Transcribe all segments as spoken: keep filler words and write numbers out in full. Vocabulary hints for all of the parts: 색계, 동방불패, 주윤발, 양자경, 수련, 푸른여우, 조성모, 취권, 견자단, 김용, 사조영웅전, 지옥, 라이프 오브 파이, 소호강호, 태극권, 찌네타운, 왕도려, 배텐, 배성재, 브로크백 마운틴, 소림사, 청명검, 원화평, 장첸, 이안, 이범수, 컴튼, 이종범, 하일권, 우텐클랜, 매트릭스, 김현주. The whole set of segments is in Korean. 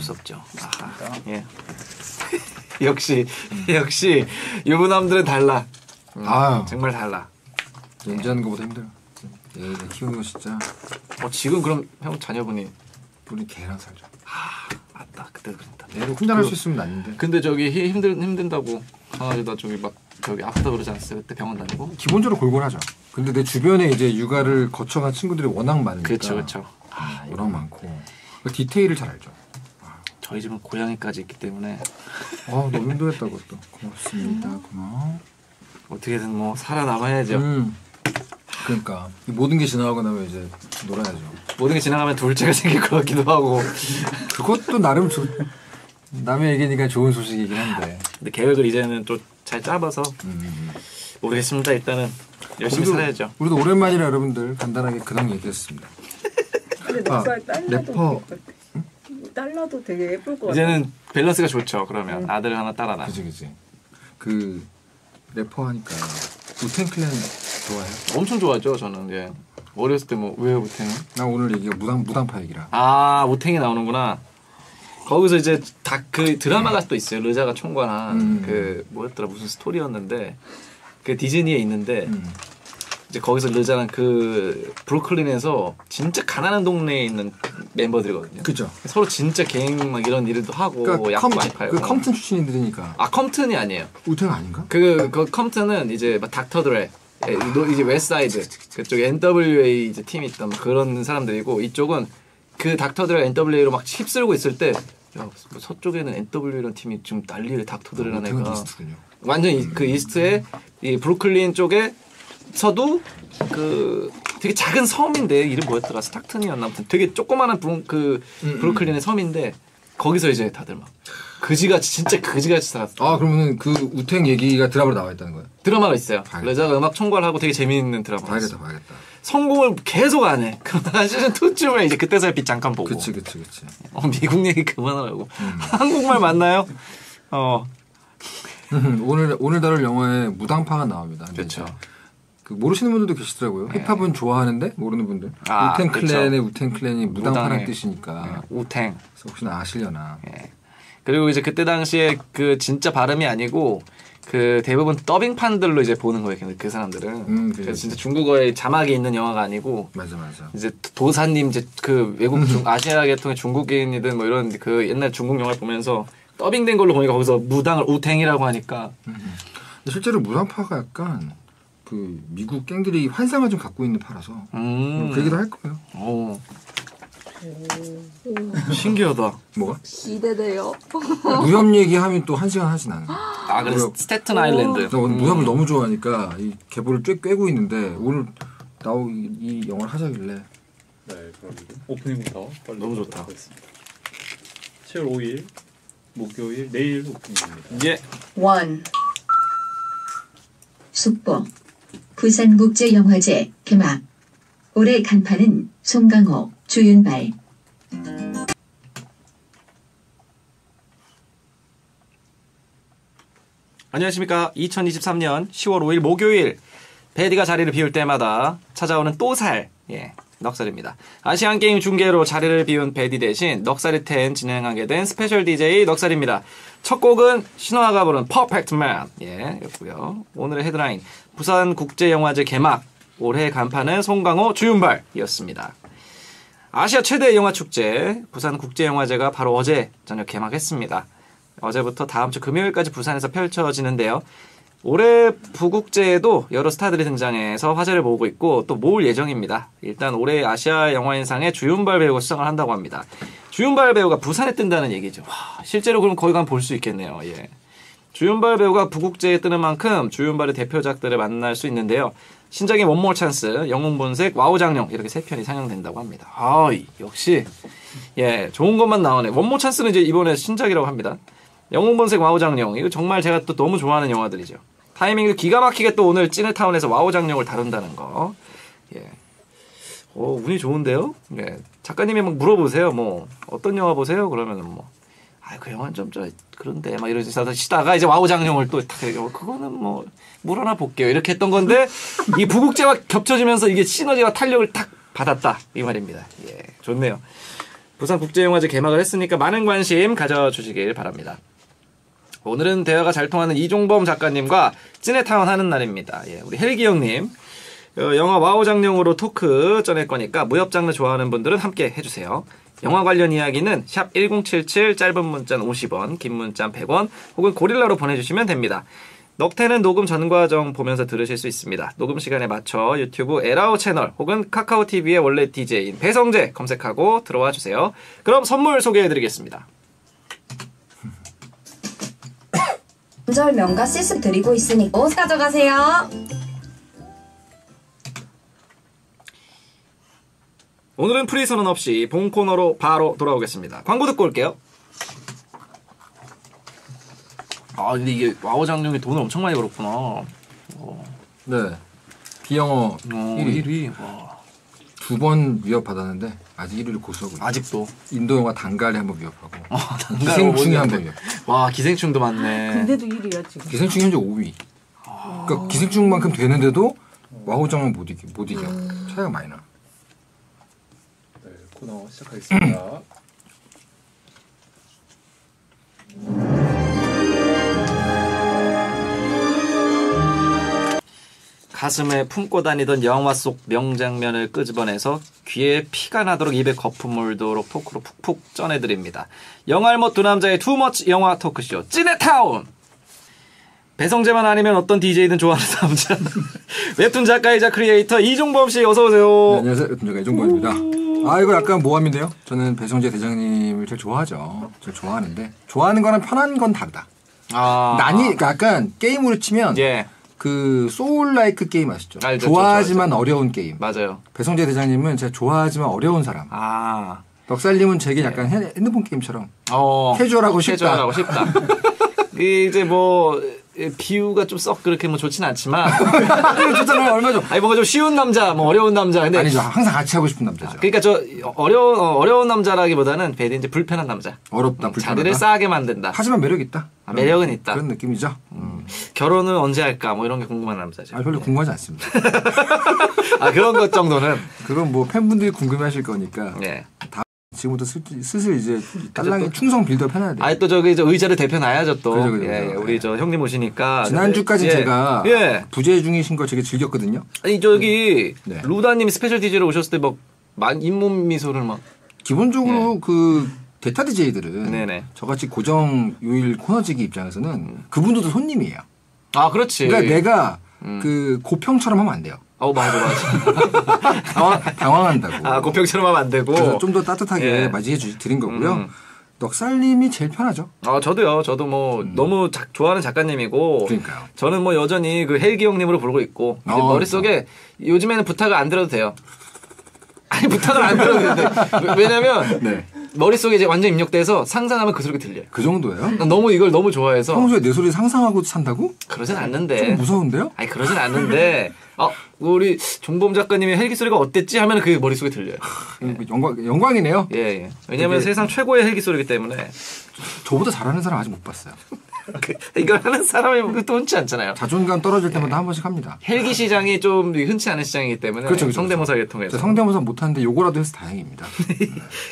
어쩔 수 없죠. 아, 예. 역시 음. 역시 유부남들은 달라. 음. 아 정말 달라. 연주하는 것보다 힘들어. 예, 키우는 거 진짜. 어 지금 그럼 형 자녀분이 우리 개랑 살죠. 아 맞다 그때 그랬다. 얘도 혼자 할 수 있으면 낫는데. 근데 저기 힘든 힘든다고 강아지다 저기 막 저기 아프다 그러지 않았어요? 그때 병원 다니고. 기본적으로 골골하죠. 근데 내 주변에 이제 육아를 거쳐간 친구들이 워낙 많으니까. 그렇죠, 그렇죠. 아, 워낙 이건... 많고 그 디테일을 잘 알죠. 저희 집은 고양이까지 있기 때문에. 아 너무 힘들었다 그것도. 고맙습니다. 고마워. 어떻게든 뭐 살아남아야죠. 음. 그러니까 모든 게 지나가고 나면 이제 놀아야죠. 모든 게 지나가면 둘째가 생길 것 같기도 하고. 그것도 나름 조, 남의 얘기니까 좋은 소식이긴 한데. 근데 계획을 이제는 또 잘 짜봐서 음. 모르겠습니다. 일단은 열심히 우리도, 살아야죠. 우리도 오랜만이라 여러분들 간단하게 그냥 얘기했습니다. 근데 아, 래퍼. 딸라도 되게 예쁠 것 같아요. 이제는 밸런스가 좋죠. 그러면 응. 아들 하나 딸 하나. 그치 그치. 그 래퍼 하니까 우텐클랜 좋아해요? 엄청 좋아하죠. 저는 예. 어렸을 때 뭐 왜 우텐은? 나 오늘 얘기가 무당 무당파 얘기라. 아 우텐이 나오는구나. 거기서 이제 다 그 드라마가 네. 또 있어요. 르자가 총괄한 음. 그 뭐였더라 무슨 스토리였는데 그 디즈니에 있는데. 음. 이제 거기서 르자는 그 브루클린에서 진짜 가난한 동네에 있는 멤버들이거든요. 그죠. 서로 진짜 갱 막 이런 일도 하고 그러니까 약도 컴, 많이 팔고. 그 컴튼 출신들이니까. 아 컴튼이 아니에요. 우텐 아닌가? 그, 그 컴튼은 이제 막 닥터드레, 이제 웨스트사이드 그쪽 엔더블유에이 이제 팀이 있던 그런 사람들이고 이쪽은 그 닥터드레 엔더블유에이로 막 휩쓸고 있을 때 야, 서쪽에는 엔더블유에이라는 팀이 지금 난리를 닥터드레라는 애가. 완전 이스트군요. 완전 이, 그 이스트에 이 브루클린 쪽에. 서도 그 되게 작은 섬인데 이름 뭐였더라 스타튼이었나 아무튼 되게 조그마한 브루, 그 음, 브루클린의 음. 섬인데 거기서 이제 다들 막 그지같이 진짜 그지같이 살았어. 아 그러면은 그 우탱 얘기가 드라마로 나와 있다는 거예요? 드라마가 있어요. 여자가 음악 총괄하고 되게 재미있는 드라마. 봐야겠다, 봐야겠다. 성공을 계속 안 해. 그러다가 시즌 이쯤에 이제 그때서야 빛 잠깐 보고. 그치, 그치, 그치. 어 미국 얘기 그만하라고. 음. 한국말 맞나요? 어 오늘 오늘 다룰 영화에 무당파가 나옵니다. 그렇죠. 모르시는 분들도 계시더라고요. 네. 힙합은 좋아하는데 모르는 분들. 아, 우텐 클랜의 우텐 클랜이 무당파란 뜻이니까. 네. 우탱. 그래서 혹시나 아시려나. 네. 그리고 이제 그때 당시에 그 진짜 발음이 아니고 그 대부분 더빙판들로 이제 보는 거예요. 그 사람들은. 음, 그래서 진짜 중국어에 자막이 있는 영화가 아니고. 맞아 맞아. 이제 도사님 이제 그 외국 중 아시아 계통의 중국인이든 뭐 이런 그 옛날 중국 영화를 보면서 더빙된 걸로 보니까 거기서 무당을 우탱이라고 하니까. 음. 실제로 무당파가 약간. 그 미국 갱들이 환상을 좀 갖고 있는 파라서 음. 그 얘기도 할 거예요. 오. 오. 신기하다. 뭐가? 기대돼요. 무협 얘기하면 또 한 시간 하진 않아. 아 그래서 스태튼 아일랜드. 나 오늘 무협을 음. 너무 좋아하니까 이 계보를 꽤 꿰고 있는데 오늘 나오 이 영화를 하자길래. 네 그럼 오프닝부터 빨리 너무 좋다. 하겠습니다. 칠월 오일 목요일 내일 오프닝입니다. 예. 원 숙보. 부산국제영화제 개막. 올해 간판은 소호강호, 주윤발. 안녕하십니까. 이천이십삼년 시월 오일 목요일 배디가 자리를 비울 때마다 찾아오는 또살 예, 넉살입니다. 아시안게임 중계로 자리를 비운 배디 대신 넉살이 텐 진행하게 된 스페셜 디제이 넉살입니다. 첫 곡은 신화가 부른 퍼펙트맨 예, 였고요. 오늘의 헤드라인 부산국제영화제 개막 올해 간판은 송강호 주윤발이었습니다. 아시아 최대의 영화축제 부산국제영화제가 바로 어제 저녁 개막했습니다. 어제부터 다음 주 금요일까지 부산에서 펼쳐지는데요. 올해 부국제에도 여러 스타들이 등장해서 화제를 모으고 있고 또 모을 예정입니다. 일단 올해 아시아 영화인상에 주윤발 배우가 수상을 한다고 합니다. 주윤발 배우가 부산에 뜬다는 얘기죠. 와, 실제로 그럼 거기 가면 볼 수 있겠네요. 예. 주윤발 배우가 부국제에 뜨는 만큼 주윤발의 대표작들을 만날 수 있는데요. 신작인 원몰 찬스, 영웅본색, 와호장룡 이렇게 세 편이 상영된다고 합니다. 아, 역시 예 좋은 것만 나오네. 원몰 찬스는 이제 이번에 신작이라고 합니다. 영웅본색, 와호장룡 이거 정말 제가 또 너무 좋아하는 영화들이죠. 타이밍도 기가 막히게 또 오늘 찌네타운에서 와호장룡을 다룬다는 거. 예. 오, 운이 좋은데요? 예. 작가님이 막 물어보세요. 뭐 어떤 영화 보세요? 그러면은 뭐 아, 그 영화는 좀 저 그런데 막 이러면서 시다가 이제 와호장룡을 또 그거는 뭐 물어나 볼게요. 이렇게 했던 건데 이 부국제와 겹쳐지면서 이게 시너지와 탄력을 탁 받았다. 이 말입니다. 예. 좋네요. 부산국제영화제 개막을 했으니까 많은 관심 가져주시길 바랍니다. 오늘은 대화가 잘 통하는 이종범 작가님과 찌네타운 하는 날입니다. 예, 우리 헬기 형님 어, 영화 와호장룡으로 토크 쩌낼 거니까 무협 장르 좋아하는 분들은 함께 해주세요. 영화 관련 이야기는 샵 일공칠칠, 짧은 문자는 오십 원, 긴 문자는 백 원, 혹은 고릴라로 보내주시면 됩니다. 넉태는 녹음 전 과정 보면서 들으실 수 있습니다. 녹음 시간에 맞춰 유튜브 에라오 채널 혹은 카카오티비의 원래 디제이인 배성재 검색하고 들어와 주세요. 그럼 선물 소개해드리겠습니다. 명절 명가 시스 드리고 있으니 꼭 가져가세요. 오늘은 프리 선언 없이 본 코너로 바로 돌아오겠습니다. 광고 듣고 올게요. 아 근데 이게 와호장룡이 돈을 엄청 많이 벌었구나. 어. 네. 비영어 어, 일 위. 두 번 위협받았는데 아직 일 위를 고수하고 있어요. 아직도. 인도 영화 단갈이 한번 위협하고. 아, 기생충이 한번 위협. 와 기생충도 많네. 근데도 일 위야 지금. 기생충이 현재 오 위. 아. 그러니까 기생충만큼 되는데도 와호장은 못 이겨. 못 이겨. 음. 차이가 많이 나. 네, 코너 시작하겠습니다. 가슴에 품고 다니던 영화 속 명장면을 끄집어내서 귀에 피가 나도록 입에 거품 물도록 토크로 푹푹 쪄내드립니다. 영알못 두 남자의 투머치 영화 토크쇼 찌네타운! 배성재만 아니면 어떤 디제이든 좋아하는 남자 웹툰 작가이자 크리에이터 이종범씨 어서오세요. 네, 안녕하세요. 웹툰 작가 이종범입니다. 아 이거 약간 모함인데요. 저는 배성재 대장님을 제일 좋아하죠. 제일 좋아하는데 좋아하는 거랑 편한 건 다르다. 아 난이 약간 게임으로 치면 예. 그 소울라이크 게임 아시죠? 알죠, 좋아하지만 좋아하죠. 어려운 게임. 맞아요. 배성재 대장님은 제가 좋아하지만 어려운 사람. 아. 넉살님은 제게 네. 약간 핸드폰 게임처럼 어. 캐주얼하고 쉽다. 캐주얼하고 쉽다. 이제 뭐 비유가 좀 썩 그렇게 뭐 좋진 않지만. 좋잖아요. 얼마 전. 아니 뭔가 좀 쉬운 남자, 뭐 어려운 남자. 근데 아니죠. 항상 같이 하고 싶은 남자죠. 그러니까 저 어려운 어려운 남자라기보다는 배드 이제 불편한 남자. 어렵다. 음, 불편하다. 자들을 싸게 만든다. 하지만 매력 있다. 아, 매력은 있다. 그런 느낌이죠. 음. 결혼은 언제 할까? 뭐 이런 게 궁금한 남자죠. 아, 별로 네. 궁금하지 않습니다. 아, 그런 것 정도는? 그건 뭐 팬분들이 궁금해 하실 거니까. 네. 다 지금부터 슬슬 이제 딸랑이 충성 빌드업 해놔야 돼요. 아, 또 저기 저 의자를 대표놔야죠 또. 그죠, 그죠, 예, 그죠. 우리 네. 저 형님 오시니까. 지난주까지 예. 제가 예. 부재 중이신 걸 되게 즐겼거든요. 아니, 저기 네. 루다님이 스페셜 디제이로 오셨을 때 막 잇몸 미소를 막. 기본적으로 예. 그 데타 디제이들은 네네. 저같이 고정 요일 코너지기 입장에서는 음. 그분들도 손님이에요. 아, 그렇지. 그러니까 내가 음. 그 고평처럼 하면 안 돼요. 어, 맞아, 맞아. 당황, 당황한다고. 아, 고평처럼 하면 안 되고. 그래서 좀 더 따뜻하게 예. 맞이해 주, 드린 거고요. 음. 넉살님이 제일 편하죠. 아, 저도요. 저도 뭐 음. 너무 자, 좋아하는 작가님이고. 그러니까요. 저는 뭐 여전히 그 헬기 형님으로 부르고 있고. 어, 머릿속에 그렇죠. 요즘에는 부탁을 안 들어도 돼요. 아니, 부탁을 안 들어도 되는데. 왜냐면. 네. 머릿속에 이제 완전 입력돼서 상상하면 그 소리가 들려요. 그 정도예요? 난 너무 이걸 너무 좋아해서. 평소에 내 소리 상상하고 산다고? 그러진 않는데. 좀 무서운데요? 아니, 그러진 않는데. 어, 우리 종범 작가님의 헬기 소리가 어땠지? 하면 그게 머릿속에 들려요. 예. 영광, 영광이네요? 예, 예. 왜냐면 되게... 세상 최고의 헬기 소리이기 때문에. 저보다 잘하는 사람 아직 못 봤어요. 이걸 하는 사람이 또 흔치 않잖아요. 자존감 떨어질 때마다 예. 한 번씩 합니다. 헬기 시장이 좀 흔치 않은 시장이기 때문에 그렇죠, 그렇죠, 성대모사를 그렇죠. 통해서 성대모사 못하는데 요거라도 해서 다행입니다.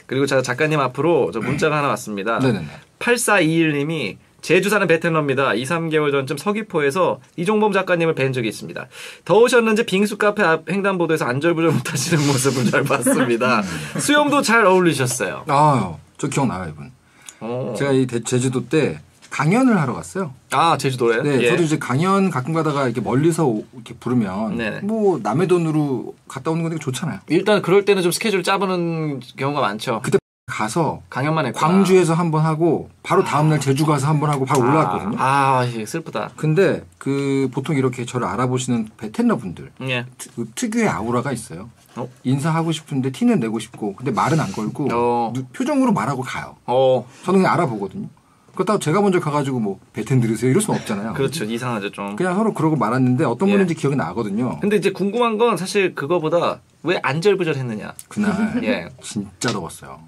그리고 제가 작가님 앞으로 저 문자가 하나 왔습니다. 네네네. 팔사이일님이 제주 사는 베트남입니다. 이삼 개월 전쯤 서귀포에서 이종범 작가님을 뵌 적이 있습니다. 더우셨는지 빙수 카페 앞 횡단보도에서 안절부절 못하시는 모습을 잘 봤습니다. 수염도 잘 어울리셨어요. 아, 저 기억나요 이분. 오. 제가 이 제주도 때 강연을 하러 갔어요. 아, 제주도에요? 네, 예. 저도 이제 강연 가끔 가다가 이렇게 멀리서 오, 이렇게 부르면 네네. 뭐 남의 돈으로 갔다 오는 건 되게 좋잖아요. 일단 그럴 때는 좀 스케줄 짜보는 경우가 많죠. 그때 가서 강연만 했구나. 광주에서 한번 하고 바로 다음날 제주 가서 한번 하고 바로 아, 올라왔거든요. 아, 슬프다. 근데 그 보통 이렇게 저를 알아보시는 베텐러분들 예. 그 특유의 아우라가 있어요. 어? 인사하고 싶은데 티는 내고 싶고 근데 말은 안 걸고 어. 표정으로 말하고 가요. 어. 저는 그냥 알아보거든요. 그렇다고 제가 먼저 가가지고 뭐 베텐 들으세요 이럴 순 없잖아요. 그렇죠. 이상하죠 좀. 그냥 서로 그러고 말았는데 어떤 분인지 예. 기억이 나거든요. 근데 이제 궁금한 건 사실 그거보다 왜 안절부절 했느냐. 그날 예. 진짜 더웠어요.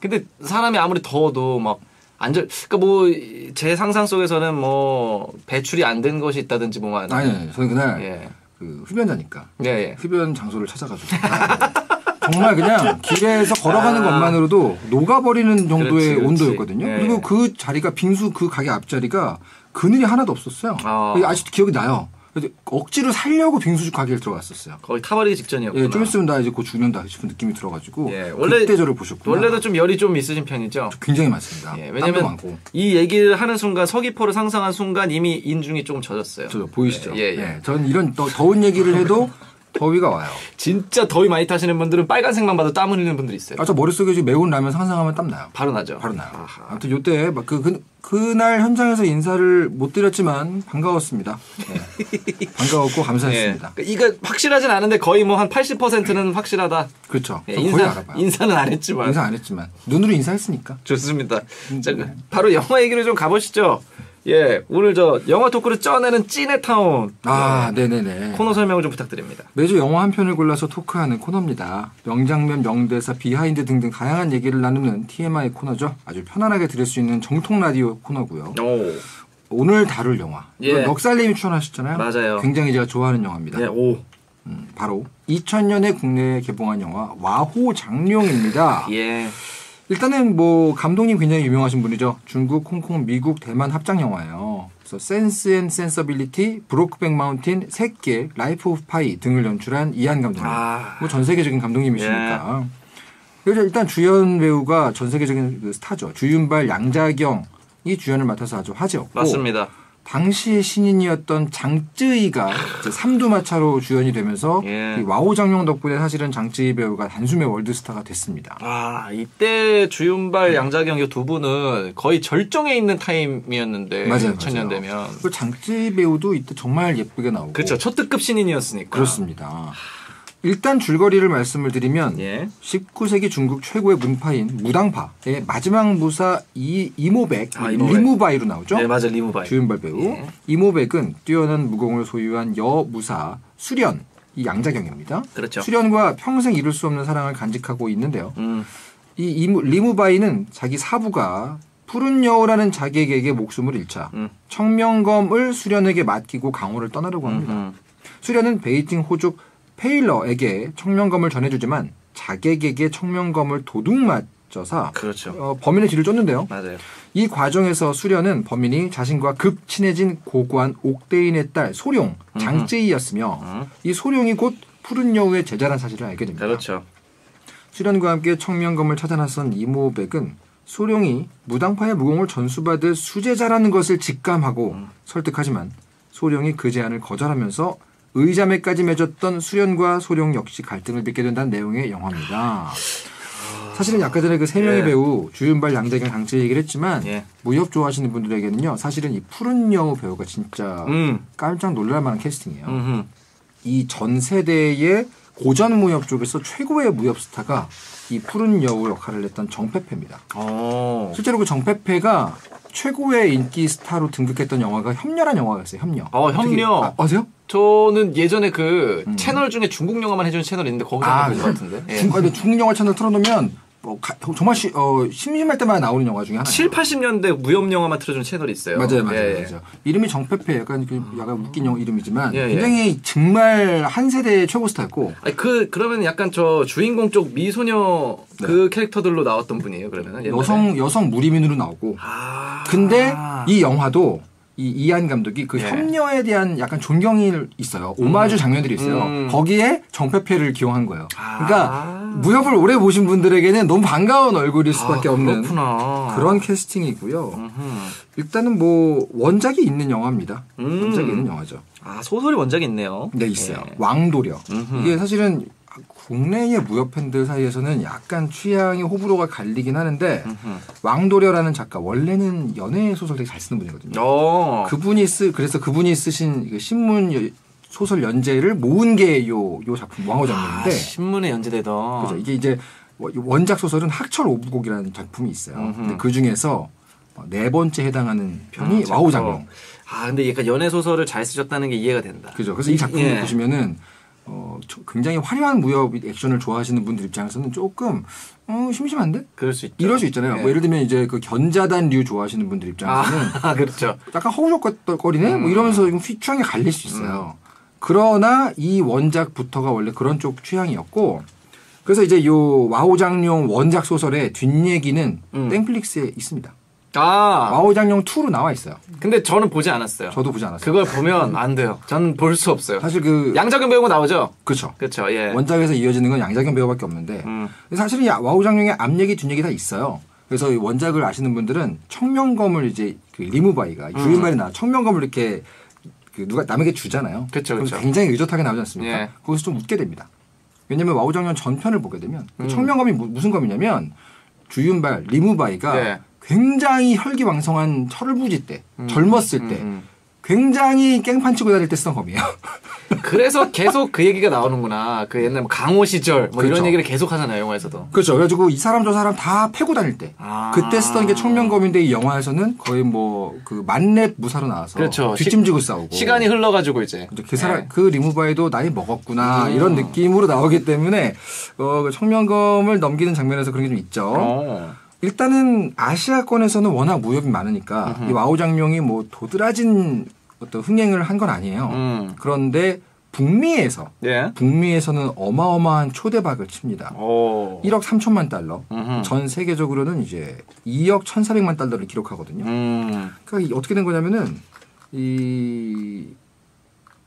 근데 사람이 아무리 더워도 막 안절 그러니까 뭐 제 상상 속에서는 뭐 배출이 안 된 것이 있다든지 뭐가 아니, 아니 저는 그날 예. 그 흡연자니까 예, 예. 흡연 장소를 찾아가지고 정말 그냥 길에서 걸어가는 것만으로도 녹아버리는 정도의 그렇지, 온도였거든요. 그렇지. 그리고 그 자리가 빙수 그 가게 앞자리가 그늘이 하나도 없었어요. 어. 아직도 기억이 나요. 억지로 살려고 빙수집 가게에 들어갔었어요. 거의 타버리기 직전이었구나. 예, 좀 있으면 나 이제 곧 죽는다 싶은 느낌이 들어가지고 예, 원래, 그때 저를 보셨구나. 원래도 좀 열이 좀 있으신 편이죠? 굉장히 많습니다. 예, 왜냐면 이 얘기를 하는 순간 서귀포를 상상한 순간 이미 인중이 조금 젖었어요. 저, 보이시죠? 예, 예, 예. 예, 저는 이런 더, 더운 얘기를 해도 더위가 와요. 진짜 더위 많이 타시는 분들은 빨간색만 봐도 땀 흘리는 분들이 있어요. 아, 저 머릿속에 지금 매운 라면 상상하면 땀 나요. 바로 나죠. 바로 나요. 아하. 아무튼 요때 막 그, 그, 그날 현장에서 인사를 못 드렸지만 반가웠습니다. 네. 반가웠고 감사했습니다. 예. 이거 확실하진 않은데 거의 뭐 한 팔십 퍼센트는 확실하다. 그렇죠. 예, 인사, 거의 알아봐요. 인사는 안 했지만. 인사 안 했지만. 눈으로 인사했으니까. 좋습니다. 자, 네. 바로 영화 얘기를 좀 가보시죠. 예, 오늘 저 영화 토크를 쪄내는 찌네타운 아, 네. 네네네 코너 설명을 좀 부탁드립니다. 매주 영화 한 편을 골라서 토크하는 코너입니다. 명장면, 명대사, 비하인드 등등 다양한 얘기를 나누는 티엠아이 코너죠. 아주 편안하게 들을 수 있는 정통 라디오 코너고요. 오. 오늘 다룰 영화 예. 넉살님이 추천하셨잖아요. 맞아요. 굉장히 제가 좋아하는 영화입니다. 예, 오. 음, 바로 이천 년에 국내에 개봉한 영화 와호장룡입니다. 예. 일단은 뭐 감독님 굉장히 유명하신 분이죠. 중국, 홍콩, 미국, 대만 합작 영화예요. 그래서 센스 앤 센서빌리티, 브로크백 마운틴, 색계, 라이프 오브 파이 등을 연출한 이안 감독님. 아. 뭐 전 세계적인 감독님이시니까. 예. 그래서 일단 주연 배우가 전 세계적인 그 스타죠. 주윤발, 양자경이 주연을 맡아서 아주 화제였고. 맞습니다. 당시의 신인이었던 장쯔이가 삼두마차로 주연이 되면서 예. 이 와호장룡 덕분에 사실은 장쯔이 배우가 단숨에 월드스타가 됐습니다. 아 이때 주윤발, 양자경 이 두 분은 거의 절정에 있는 타임이었는데 맞아요, 이천 년 맞아요. 되면 장쯔이 배우도 이때 정말 예쁘게 나오고 그렇죠. 초특급 신인이었으니까. 그렇습니다. 일단 줄거리를 말씀을 드리면 예. 십구 세기 중국 최고의 문파인 무당파의 마지막 무사 이, 이모백, 아, 이모백. 리무바이로 나오죠? 네, 맞아요. 리무바이. 주윤발 배우. 예. 이모백은 뛰어난 무공을 소유한 여무사 수련, 이 양자경입니다. 그렇죠. 수련과 평생 이룰 수 없는 사랑을 간직하고 있는데요. 음. 이 이무, 리무바이는 자기 사부가 푸른여우라는 자객에게 목숨을 잃자 음. 청명검을 수련에게 맡기고 강호를 떠나려고 합니다. 음흠. 수련은 베이징 호족 페일러에게 청명검을 전해주지만 자객에게 청명검을 도둑 맞춰서 그렇죠. 어, 범인의 뒤를 쫓는데요. 맞아요. 이 과정에서 수련은 범인이 자신과 급 친해진 고관 옥대인의 딸 소룡 장쯔이였으며 음. 이 소룡이 곧 푸른 여우의 제자란 사실을 알게 됩니다. 그렇죠. 수련과 함께 청명검을 찾아 나선 이모백은 소룡이 무당파의 무공을 전수받을 수제자라는 것을 직감하고 음. 설득하지만 소룡이 그 제안을 거절하면서 의자매까지 맺었던 수련과 소룡 역시 갈등을 빚게 된다는 내용의 영화입니다. 사실은 아까 전에 그 세 명의 예. 배우 주윤발, 양자경, 장쯔이 얘기를 했지만 예. 무협 좋아하시는 분들에게는요 사실은 이 푸른 여우 배우가 진짜 음. 깜짝 놀랄만한 캐스팅이에요. 음흠. 이 전 세대의 고전 무협 쪽에서 최고의 무협 스타가 이 푸른 여우 역할을 했던 정페페입니다. 오. 실제로 그 정페페가 최고의 인기 스타로 등극했던 영화가 협렬한 영화가 있어요. 협렬. 어, 협렬. 아, 아세요? 저는 예전에 그 음. 채널 중에 중국 영화만 해주는 채널이 있는데 거기서 본 것 아, 같은데. 예. 중, 근데 중국 영화 채널 틀어놓으면 뭐 가, 정말 시, 어, 심심할 때마다 나오는 영화 중에 하나. 칠팔십 년대 무협 영화만 틀어주는 채널이 있어요. 맞아요, 맞아요. 예, 맞아요. 예. 이름이 정페페, 약간 약간 웃긴 영화 이름이지만 예, 예. 굉장히 정말 한 세대의 최고 스타였고. 아니, 그 그러면 약간 저 주인공 쪽 미소녀 그 네. 캐릭터들로 나왔던 분이에요. 그러면 여성 여성 무리민으로 나오고. 아. 근데 아. 이 영화도. 이 이안 감독이 그 예. 협녀에 대한 약간 존경이 있어요. 오마주 음. 장면들이 있어요. 음. 거기에 정페페를 기용한 거예요. 아. 그러니까 무협을 오래 보신 분들에게는 너무 반가운 얼굴일 수밖에 아, 없는 그런 캐스팅이고요. 음흠. 일단은 뭐 원작이 있는 영화입니다. 음. 원작이 있는 영화죠. 아 소설이 원작이 있네요. 네 있어요. 예. 왕도려. 음흠. 이게 사실은 국내의 무협 팬들 사이에서는 약간 취향이 호불호가 갈리긴 하는데 음흠. 왕도려라는 작가 원래는 연애 소설 되게 잘 쓰는 분이거든요. 오. 그분이 쓰 그래서 그분이 쓰신 신문 소설 연재를 모은 게 요 요 작품 와호장룡인데 아, 신문에 연재되던 그죠. 이게 이제 원작 소설은 학철 오부곡이라는 작품이 있어요. 근데 그 중에서 네 번째 해당하는 편이 음, 와호장룡. 아 근데 약간 연애 소설을 잘 쓰셨다는 게 이해가 된다. 그죠. 그래서 이 작품을 예. 보시면은. 어, 굉장히 화려한 무협 액션을 좋아하시는 분들 입장에서는 조금 어, 심심한데? 그럴 수 있죠. 이럴 수 있잖아요. 네. 뭐 예를 들면 이제 그 견자단류 좋아하시는 분들 입장에서는 아, 그렇죠. 약간 허우적거리네? 음. 뭐 이러면서 취향이 갈릴 수 있어요. 음. 그러나 이 원작부터가 원래 그런 쪽 취향이었고 그래서 이제 요 와호장룡 원작 소설의 뒷얘기는 음. 땡플릭스에 있습니다. 아 와호장룡 이로 나와 있어요. 근데 저는 보지 않았어요. 저도 보지 않았어요. 그걸 보면 안 돼요. 저는 볼 수 없어요. 사실 그 양자경 배우가 나오죠. 그렇죠. 그렇죠. 예. 원작에서 이어지는 건 양자경 배우밖에 없는데 음. 사실은 와호장룡의 앞얘기 뒷얘기 다 있어요. 그래서 원작을 아시는 분들은 청명검을 이제 그 리무바이가 주윤발이 음. 나 청명검을 이렇게 그 누가 남에게 주잖아요. 그렇죠. 굉장히 의젓하게 나오지 않습니까? 예. 거기서 좀 웃게 됩니다. 왜냐면 와호장룡 전편을 보게 되면 음. 청명검이 무, 무슨 검이냐면 주윤발 리무바이가 네. 굉장히 혈기왕성한 철부지 때 음. 젊었을 때 음. 굉장히 깽판 치고 다닐 때 쓰던 검이에요. 그래서 계속 그 얘기가 나오는구나. 그 옛날 뭐 강호 시절 뭐 그렇죠. 이런 얘기를 계속 하잖아요. 영화에서도. 그렇죠. 그래가지고 이 사람 저 사람 다 패고 다닐 때 아 그때 쓰던 게 청명검인데 이 영화에서는 거의 뭐 그 만렙 무사로 나와서 그렇죠. 뒷짐지고 싸우고 시간이 흘러가지고 이제 그 사람 네. 그 리무바에도 나이 먹었구나 음. 이런 느낌으로 나오기 때문에 어, 청명검을 넘기는 장면에서 그런 게 좀 있죠. 어. 일단은 아시아권에서는 워낙 무협이 많으니까 으흠. 이 와호장룡이 뭐 도드라진 어떤 흥행을 한 건 아니에요. 음. 그런데 북미에서 예. 북미에서는 어마어마한 초대박을 칩니다. 오. 일억 삼천만 달러 으흠. 전 세계적으로는 이제 이억 천사백만 달러를 기록하거든요. 음. 그러니까 어떻게 된 거냐면은 이,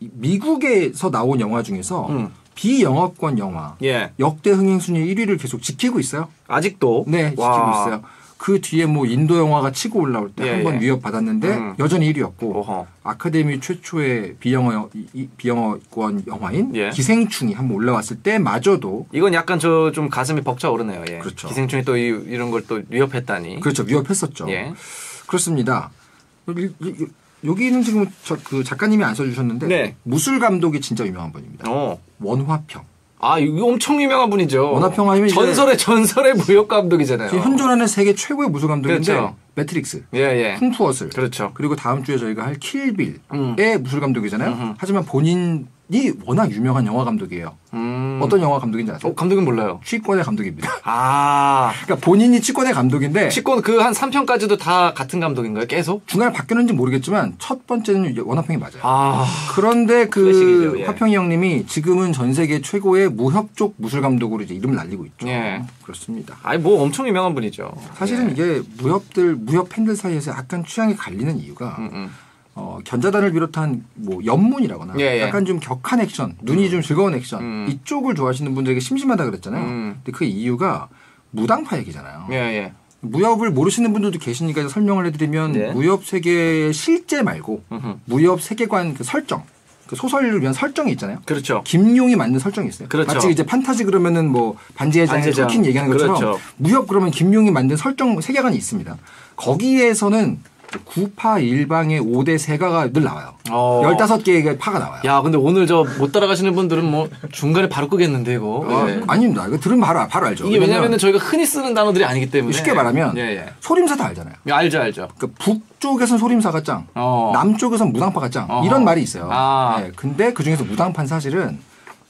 이 미국에서 나온 영화 중에서 음. 비영어권 영화 예. 역대 흥행 순위 일 위를 계속 지키고 있어요. 아직도? 네, 와. 지키고 있어요. 그 뒤에 뭐 인도 영화가 치고 올라올 때 한 번 예, 예. 위협받았는데 음. 여전히 일 위였고 어허. 아카데미 최초의 비영어 비영어권 영화인 예. 기생충이 한번 올라왔을 때 마저도 이건 약간 저 좀 가슴이 벅차오르네요. 예. 그렇죠. 기생충이 또 이, 이런 걸 또 위협했다니. 그렇죠. 위협했었죠. 예. 그렇습니다. 여기는 지금 저 그 작가님이 안 써주셨는데 네. 무술 감독이 진짜 유명한 분입니다. 어. 원화평. 아, 이거 엄청 유명한 분이죠. 원화평 아니면 전설의 전설의 무협 감독이잖아요. 현존하는 세계 최고의 무술 감독인데 그렇죠. 매트릭스, 예, 예. 풍투어슬, 그렇죠. 그리고 다음 주에 저희가 할 킬빌의 음. 무술 감독이잖아요. 음흠. 하지만 본인이 워낙 유명한 영화 감독이에요. 음. 어떤 영화 감독인지 아세요? 어, 감독은 몰라요. 취권의 감독입니다. 아, 그러니까 본인이 취권의 감독인데 취권 그 한 삼 편까지도 다 같은 감독인가요? 계속? 중간에 바뀌었는지 모르겠지만 첫 번째는 원화평이 맞아요. 아. 그런데 그 예. 화평이 형님이 지금은 전 세계 최고의 무협 쪽 무술 감독으로 이제 이름을 날리고 있죠. 예. 그렇습니다. 아니 뭐 엄청 유명한 분이죠. 사실은 예. 이게 무협들 무협 팬들 사이에서 약간 취향이 갈리는 이유가 음, 음. 어, 견자단을 비롯한 뭐 연문이라거나 예, 예. 약간 좀 격한 액션, 눈이 음. 좀 즐거운 액션 음. 이쪽을 좋아하시는 분들에게 심심하다 그랬잖아요. 음. 근데 그 이유가 무당파 얘기잖아요. 예, 예. 무협을 모르시는 분들도 계시니까 설명을 해드리면 예. 무협 세계의 실제 말고 음흠. 무협 세계관 그 설정. 그 소설을 위한 설정이 있잖아요. 그렇죠. 김용이 만든 설정이 있어요. 그렇죠. 마치 이제 판타지 그러면은 뭐 반지의 장의 토킹 얘기하는 것처럼 그렇죠. 무협 그러면 김용이 만든 설정 세계관이 있습니다. 거기에서는 구파 일방의 오 대 세가가 늘 나와요. 어. 열다섯 개의 파가 나와요. 야, 근데 오늘 저 못 따라가시는 분들은 뭐 중간에 바로 끄겠는데 이거. 아, 네. 아닙니다. 이거 들으면 바로, 바로 알죠. 이게 왜냐면은 저희가 흔히 쓰는 단어들이 아니기 때문에. 쉽게 말하면 예, 예. 소림사 다 알잖아요. 예, 알죠, 알죠. 그러니까 북쪽에선 소림사가 짱, 어. 남쪽에선 무당파가 짱 어허. 이런 말이 있어요. 아. 네, 근데 그중에서 무당파는 사실은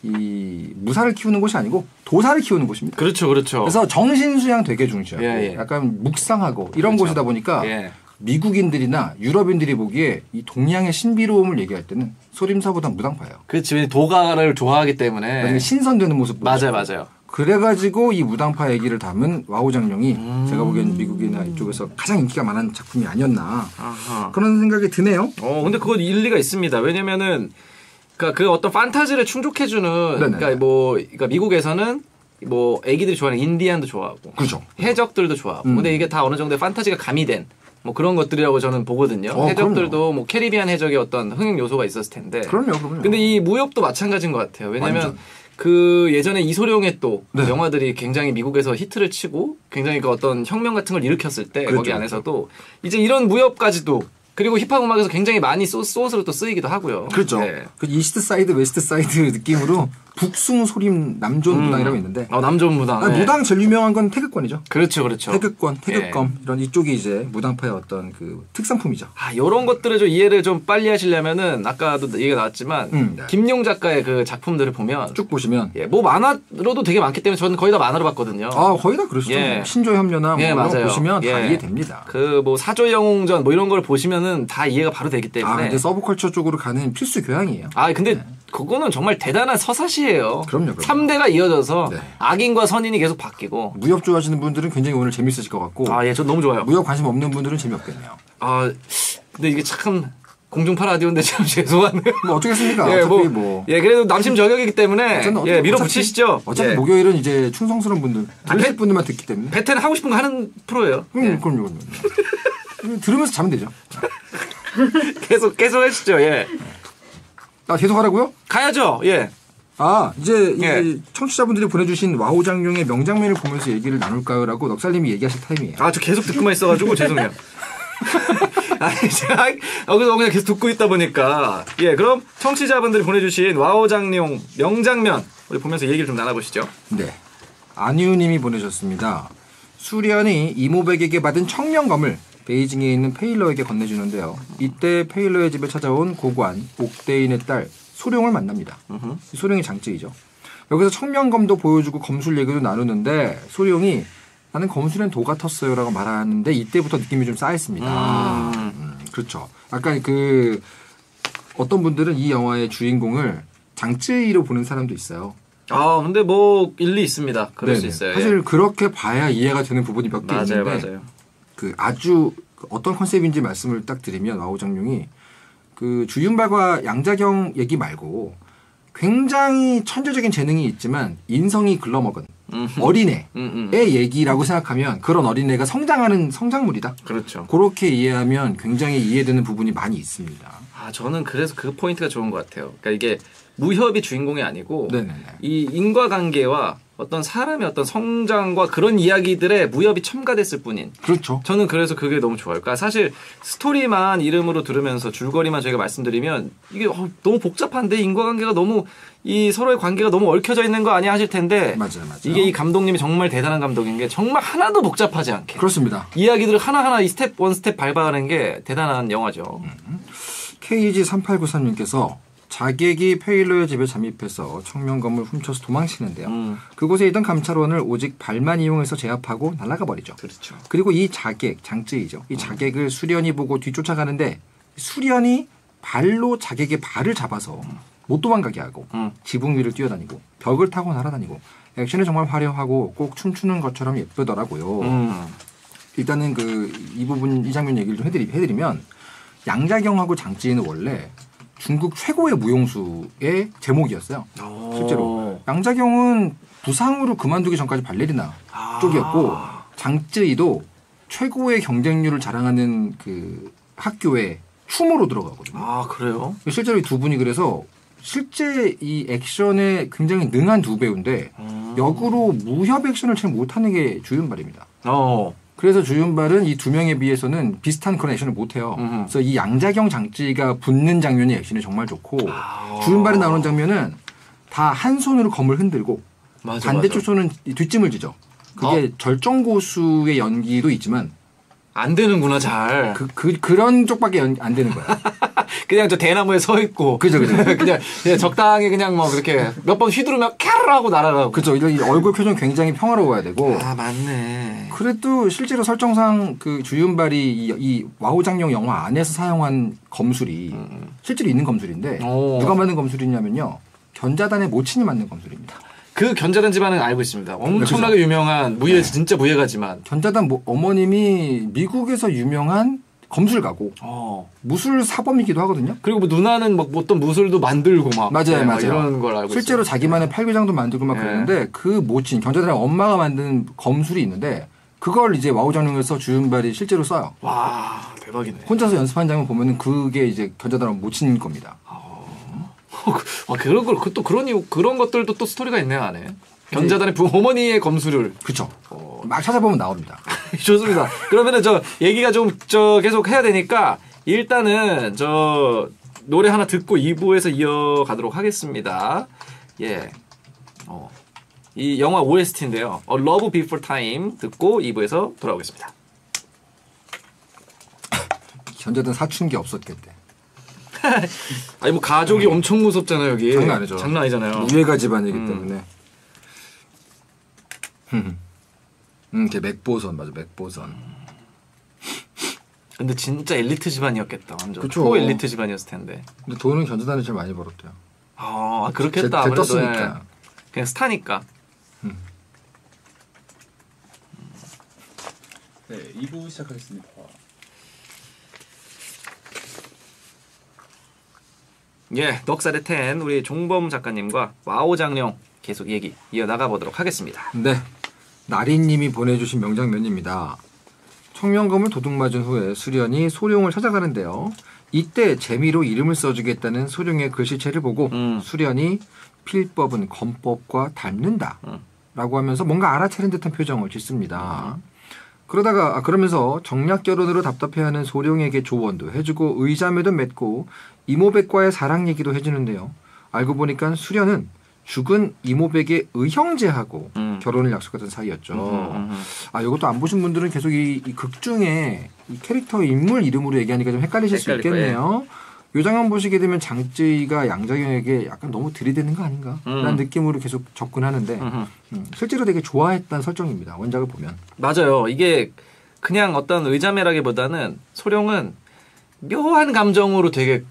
이 무사를 키우는 곳이 아니고 도사를 키우는 곳입니다. 그렇죠, 그렇죠. 그래서 정신수양 되게 중시하고 예, 예. 약간 묵상하고 이런 그렇죠. 곳이다 보니까 예. 미국인들이나 유럽인들이 보기에 이 동양의 신비로움을 얘기할 때는 소림사보다 무당파예요. 그렇지. 도가를 좋아하기 때문에. 신선되는 모습. 맞아요. 맞아요. 그래가지고 이 무당파 얘기를 담은 와호장룡이 음. 제가 보기에는 미국이나 이쪽에서 가장 인기가 많은 작품이 아니었나. 아하. 그런 생각이 드네요. 어, 근데 그건 일리가 있습니다. 왜냐면은 그러니까 그 어떤 판타지를 충족해주는 네네. 그러니까 뭐 그러니까 미국에서는 뭐 애기들이 좋아하는 인디안도 좋아하고 그죠. 해적들도 좋아하고 음. 근데 이게 다 어느 정도의 판타지가 가미된 뭐 그런 것들이라고 저는 보거든요. 어, 해적들도 그럼요. 뭐 캐리비안 해적의 어떤 흥행 요소가 있었을 텐데. 그럼요, 그럼요. 근데 이 무협도 마찬가지인 것 같아요. 왜냐면 완전. 그 예전에 이소룡의 또 네. 영화들이 굉장히 미국에서 히트를 치고 굉장히 그 어떤 혁명 같은 걸 일으켰을 때 그렇죠, 거기 안에서도 그렇죠. 이제 이런 무협까지도 그리고 힙합 음악에서 굉장히 많이 소스, 소스로 또 쓰이기도 하고요. 그렇죠. 네. 그 이스트 사이드, 웨스트 사이드 느낌으로 북숭 소림 남존 음. 무당이라고 있는데. 어, 남존 무당. 아니, 네. 무당 제일 유명한 건 태극권이죠. 그렇죠, 그렇죠. 태극권, 태극검 예. 이런 이쪽이 이제 무당파의 어떤 그 특산품이죠. 아, 요런 것들을 좀 이해를 좀 빨리 하시려면은 아까도 얘기가 나왔지만 음. 김용 작가의 그 작품들을 보면 쭉 보시면 예, 뭐 만화로도 되게 많기 때문에 저는 거의 다 만화로 봤거든요. 아, 거의 다 그렇죠. 예. 신조 협녀나 뭐 예, 이런 거 보시면 예. 다 이해됩니다. 그 뭐 사조영웅전 뭐 이런 걸 보시면 다 이해가 바로 되기 때문에. 아, 근데 서브컬처 쪽으로 가는 필수 교양이에요. 아, 근데 네. 그거는 정말 대단한 서사시예요. 그럼요, 그럼요. 삼 대가 이어져서 네. 악인과 선인이 계속 바뀌고. 무협 좋아하시는 분들은 굉장히 오늘 재밌으실 것 같고. 아, 예, 전 너무 좋아요. 무협 관심 없는 분들은 재미없겠네요. 아, 근데 이게 참 공중파 라디오인데 참 죄송하네요. 뭐 어쩌겠습니까? 예, 어차피 뭐, 뭐. 예, 그래도 남심 저격이기 때문에 어차피, 예, 밀어붙이시죠. 어차피 예. 목요일은 이제 충성스러운 분들, 들으실 분들만 듣기 때문에. 배텐 하고 싶은 거 하는 프로예요. 음, 예. 그럼요, 그럼요. 들으면서 자면 되죠. 계속, 계속 하시죠, 예. 아, 계속 하라고요? 가야죠. 예. 아, 이제 예. 청취자분들이 보내주신 와호장룡의 명장면을 보면서 얘기를 나눌까요라고 넉살님이 얘기하실 타임이에요. 아, 저 계속 듣고만 있어가지고 죄송해요. 아니, 제가 여기서 그냥 계속 듣고 있다 보니까. 예, 그럼 청취자분들이 보내주신 와호장룡 명장면 우리 보면서 얘기를 좀 나눠보시죠. 네. 안유님이 보내셨습니다. 수련이 이모백에게 받은 청명검을 베이징에 있는 페일러에게 건네주는데요. 이때 페일러의 집에 찾아온 고관 옥대인의 딸 소룡을 만납니다. 으흠. 소룡이 장쯔이죠. 여기서 청명검도 보여주고 검술 얘기도 나누는데 소룡이 나는 검술엔 도 같았어요 라고 말하는데 이때부터 느낌이 좀 쌓였습니다. 아. 음, 그렇죠. 약간 그 어떤 분들은 이 영화의 주인공을 장쯔이로 보는 사람도 있어요. 아, 근데 뭐 일리 있습니다. 그럴 네네. 수 있어요. 사실 예. 그렇게 봐야 이해가 되는 부분이 몇 개 있는데 맞아요. 그 아주 어떤 컨셉인지 말씀을 딱 드리면 와호장룡이 그 주윤발과 양자경 얘기 말고 굉장히 천재적인 재능이 있지만 인성이 글러먹은 어린애의 얘기라고 생각하면 그런 어린애가 성장하는 성장물이다. 그렇죠. 그렇게 이해하면 굉장히 이해되는 부분이 많이 있습니다. 아, 저는 그래서 그 포인트가 좋은 것 같아요. 그러니까 이게 무협이 주인공이 아니고 네네네. 이 인과관계와 어떤 사람의 어떤 성장과 그런 이야기들의 무협이 첨가됐을 뿐인. 그렇죠. 저는 그래서 그게 너무 좋아요. 그러니까 사실 스토리만 이름으로 들으면서 줄거리만 저희가 말씀드리면 이게 어, 너무 복잡한데 인과관계가 너무 이 서로의 관계가 너무 얽혀져 있는 거 아니야 하실 텐데. 맞아요, 맞아요. 이게 이 감독님이 정말 대단한 감독인 게 정말 하나도 복잡하지 않게. 그렇습니다. 이야기들을 하나하나 이 스텝 원 스텝 밟아가는 게 대단한 영화죠. 음. 케이지 삼팔구삼님께서 자객이 페일러의 집에 잠입해서 청명검을 훔쳐서 도망치는데요. 음. 그곳에 있던 감찰원을 오직 발만 이용해서 제압하고 날아가 버리죠. 그렇죠. 그리고 이 자객, 장쯔이죠. 이 음. 자객을 수련이 보고 뒤쫓아가는데 수련이 발로 자객의 발을 잡아서 음. 못 도망가게 하고 음. 지붕 위를 뛰어다니고 벽을 타고 날아다니고 액션이 정말 화려하고 꼭 춤추는 것처럼 예쁘더라고요. 음. 일단은 그 이 부분, 이 장면 얘기를 좀 해드리, 해드리면 양자경하고 장쯔이는 원래 중국 최고의 무용수의 제목이었어요. 실제로 양자경은 부상으로 그만두기 전까지 발레리나 아 쪽이었고 장쯔이도 최고의 경쟁률을 자랑하는 그 학교에 춤으로 들어가거든요. 아, 그래요? 실제로 이 두 분이 그래서 실제 이 액션에 굉장히 능한 두 배우인데 음 역으로 무협 액션을 잘 못하는 게 주윤발입니다. 어. 그래서 주윤발은 이 두 명에 비해서는 비슷한 그런 액션을 못해요. 음흠. 그래서 이 양자경 장쯔이가 붙는 장면이 액션이 정말 좋고 아 주윤발이 나오는 장면은 다 한 손으로 검을 흔들고 맞아, 반대쪽 맞아. 손은 뒷짐을 지죠. 그게 어? 절정고수의 연기도 있지만 안 되는구나 잘. 그, 그, 그런 쪽밖에 연, 안 되는 거야. 그냥 저 대나무에 서 있고. 그죠, 그죠. 그냥, 그냥 적당히 그냥 뭐 그렇게 몇 번 휘두르면 캐르 하고 날아가고. 그죠. 얼굴 표정 굉장히 평화로워야 되고. 아, 맞네. 그래도 실제로 설정상 그 주윤발이 이, 이 와호장룡 영화 안에서 사용한 검술이 음. 실제로 있는 검술인데 오. 누가 만든 검술이냐면요. 견자단의 모친이 만든 검술입니다. 그 견자단 집안은 알고 있습니다. 엄청나게 그렇죠? 유명한 무예, 네. 진짜 무예가지만 견자단 뭐 어머님이 미국에서 유명한 검술가고 어. 무술 사범이기도 하거든요. 그리고 뭐 누나는 막 어떤 무술도 만들고 막 맞아요, 네, 맞아요. 막 이런 걸 알고 실제로 있어요. 자기만의 팔괘장도 만들고 막 네. 그러는데 그 모친 견자단의 엄마가 만든 검술이 있는데 그걸 이제 와호장룡에서 주윤발이 실제로 써요. 와, 대박이네. 혼자서 연습한 장면 보면은 그게 이제 견자단 모친인 겁니다. 어. 아, 그런 걸, 그, 또 그런, 그런 것들도 또 스토리가 있네요, 안에. 견자단의 부어머니의 검술을. 그쵸. 어... 막 찾아보면 나옵니다. 좋습니다. 그러면은 저, 얘기가 좀, 저, 계속 해야 되니까, 일단은, 저, 노래 하나 듣고 이 부에서 이어가도록 하겠습니다. 예. 어. 이 영화 오에스티인데요. 어, Love Before Time 듣고 이 부에서 돌아오겠습니다. 견자단 사춘기 없었겠대. 아니 뭐 가족이 음. 엄청 무섭잖아요 여기. 장난 아니죠. 장난 아니잖아요. 유해가 집안이기 음. 때문에. 음, 이렇게 맥보선 맞아 맥보선. 근데 진짜 엘리트 집안이었겠다. 완전. 그쵸. 초 엘리트 집안이었을 텐데. 근데 돈은 견자단이 제일 많이 벌었대요. 아. 아 그렇겠다. 아무래도 떴으니까. 그냥 스타니까. 음. 네, 이 부 시작하겠습니다. 예, 넉살의 텐 우리 종범 작가님과 와호장룡 계속 얘기 이어나가 보도록 하겠습니다. 네, 나리님이 보내주신 명장면입니다. 청명검을 도둑맞은 후에 수련이 소룡을 찾아가는데요. 이때 재미로 이름을 써주겠다는 소룡의 글씨체를 보고 음. 수련이 필법은 검법과 닮는다 음. 라고 하면서 뭔가 알아차린 듯한 표정을 짓습니다. 음. 그러다가 아, 그러면서 정략결혼으로 답답해하는 소룡에게 조언도 해주고 의자매도 맺고 이모백과의 사랑 얘기도 해주는데요. 알고 보니까 수련은 죽은 이모백의 의형제하고 음. 결혼을 약속했던 사이였죠. 음, 음, 음. 아, 이것도 안 보신 분들은 계속 이, 이 극중에 이 캐릭터 인물 이름으로 얘기하니까 좀 헷갈리실 수 있겠네요. 이 장면 보시게 되면 장쯔이가 양자경에게 약간 너무 들이대는 거 아닌가? 음. 라는 느낌으로 계속 접근하는데 음. 음, 실제로 되게 좋아했던 설정입니다. 원작을 보면. 맞아요. 이게 그냥 어떤 의자매라기보다는 소룡은 묘한 감정으로 되게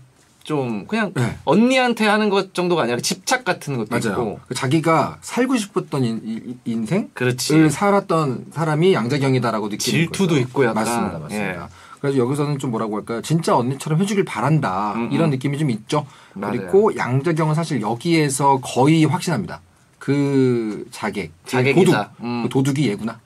좀 그냥 네. 언니한테 하는 것 정도가 아니라 집착 같은 것도 맞아요. 있고 자기가 살고 싶었던 인, 인, 인생을 그렇지. 살았던 사람이 양자경이다라고 느끼는 질투도 거죠. 있고 약간. 맞습니다. 맞습니다. 예. 그래서 여기서는 좀 뭐라고 할까요? 진짜 언니처럼 해주길 바란다. 음음. 이런 느낌이 좀 있죠. 맞아요. 그리고 양자경은 사실 여기에서 거의 확신합니다. 그 자객, 도둑, 음. 그 도둑이 얘구나.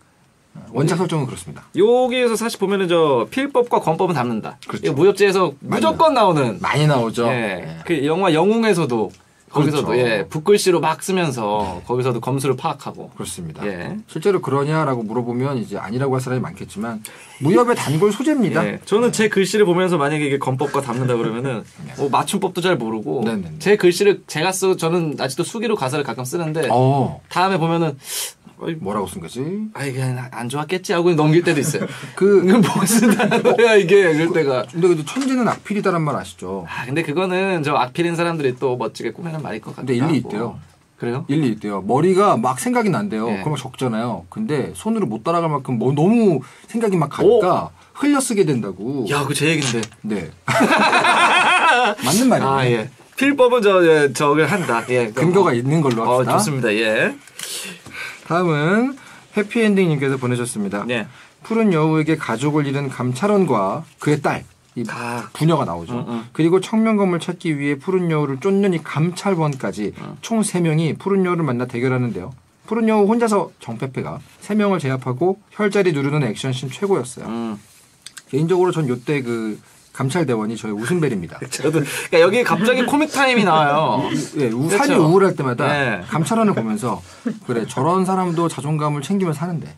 원작 설정은 그렇습니다. 여기에서 사실 보면은 저 필법과 권법은 닮는다. 그렇죠. 무협지에서 무조건 나오는 많이 나오죠. 예. 예. 그 영화 영웅에서도 거기서도 그렇죠. 예, 붓글씨로 막 쓰면서 네. 거기서도 검수를 파악하고 그렇습니다. 예. 실제로 그러냐라고 물어보면 이제 아니라고 할 사람이 많겠지만 무협의 단골 소재입니다. 예. 저는 네. 제 글씨를 보면서 만약에 이게 검법과 닮는다 그러면은 뭐 맞춤법도 잘 모르고 네네네. 제 글씨를 제가 쓰고 저는 아직도 수기로 가사를 가끔 쓰는데 어. 다음에 보면은 뭐라고 쓴 거지? 아 이게 안 좋았겠지 하고 넘길 때도 있어요. 그 뭐 쓴다는 거야 이게 이럴 그, 때가. 근데 그 천재는 악필이다란 말 아시죠? 아 근데 그거는 저 악필인 사람들이 또 멋지게 꾸며낸 말일 것 같아요. 근데 일리 하고. 있대요. 그래요? 일리 있대요. 머리가 막 생각이 난대요. 네. 그럼 적잖아요. 근데 손으로 못 따라갈 만큼 뭐 너무 생각이 막 가니까 흘려 쓰게 된다고. 야, 그 제 얘긴데. 네. 맞는 말이에요. 아 예. 필법은 저 저걸 한다. 예. 근거가 어. 있는 걸로 합시다. 어, 좋습니다. 예. 다음은 해피엔딩님께서 보내셨습니다. 네. 푸른 여우에게 가족을 잃은 감찰원과 그의 딸, 이 아. 부녀가 나오죠. 응, 응. 그리고 청명검을 찾기 위해 푸른 여우를 쫓는 이 감찰원까지 응. 총 세 명이 푸른 여우를 만나 대결하는데요. 푸른 여우 혼자서 정페페가 세 명을 제압하고 혈자리 누르는 액션씬 최고였어요. 응. 개인적으로 전 요때 그 감찰대원이 저의 웃음벨입니다. 저도 그러니까 여기 갑자기 코믹 타임이 나와요. 예, 우, 그렇죠? 삶이 우울할 때마다 네. 감찰원을 보면서 그래 저런 사람도 자존감을 챙기며 사는데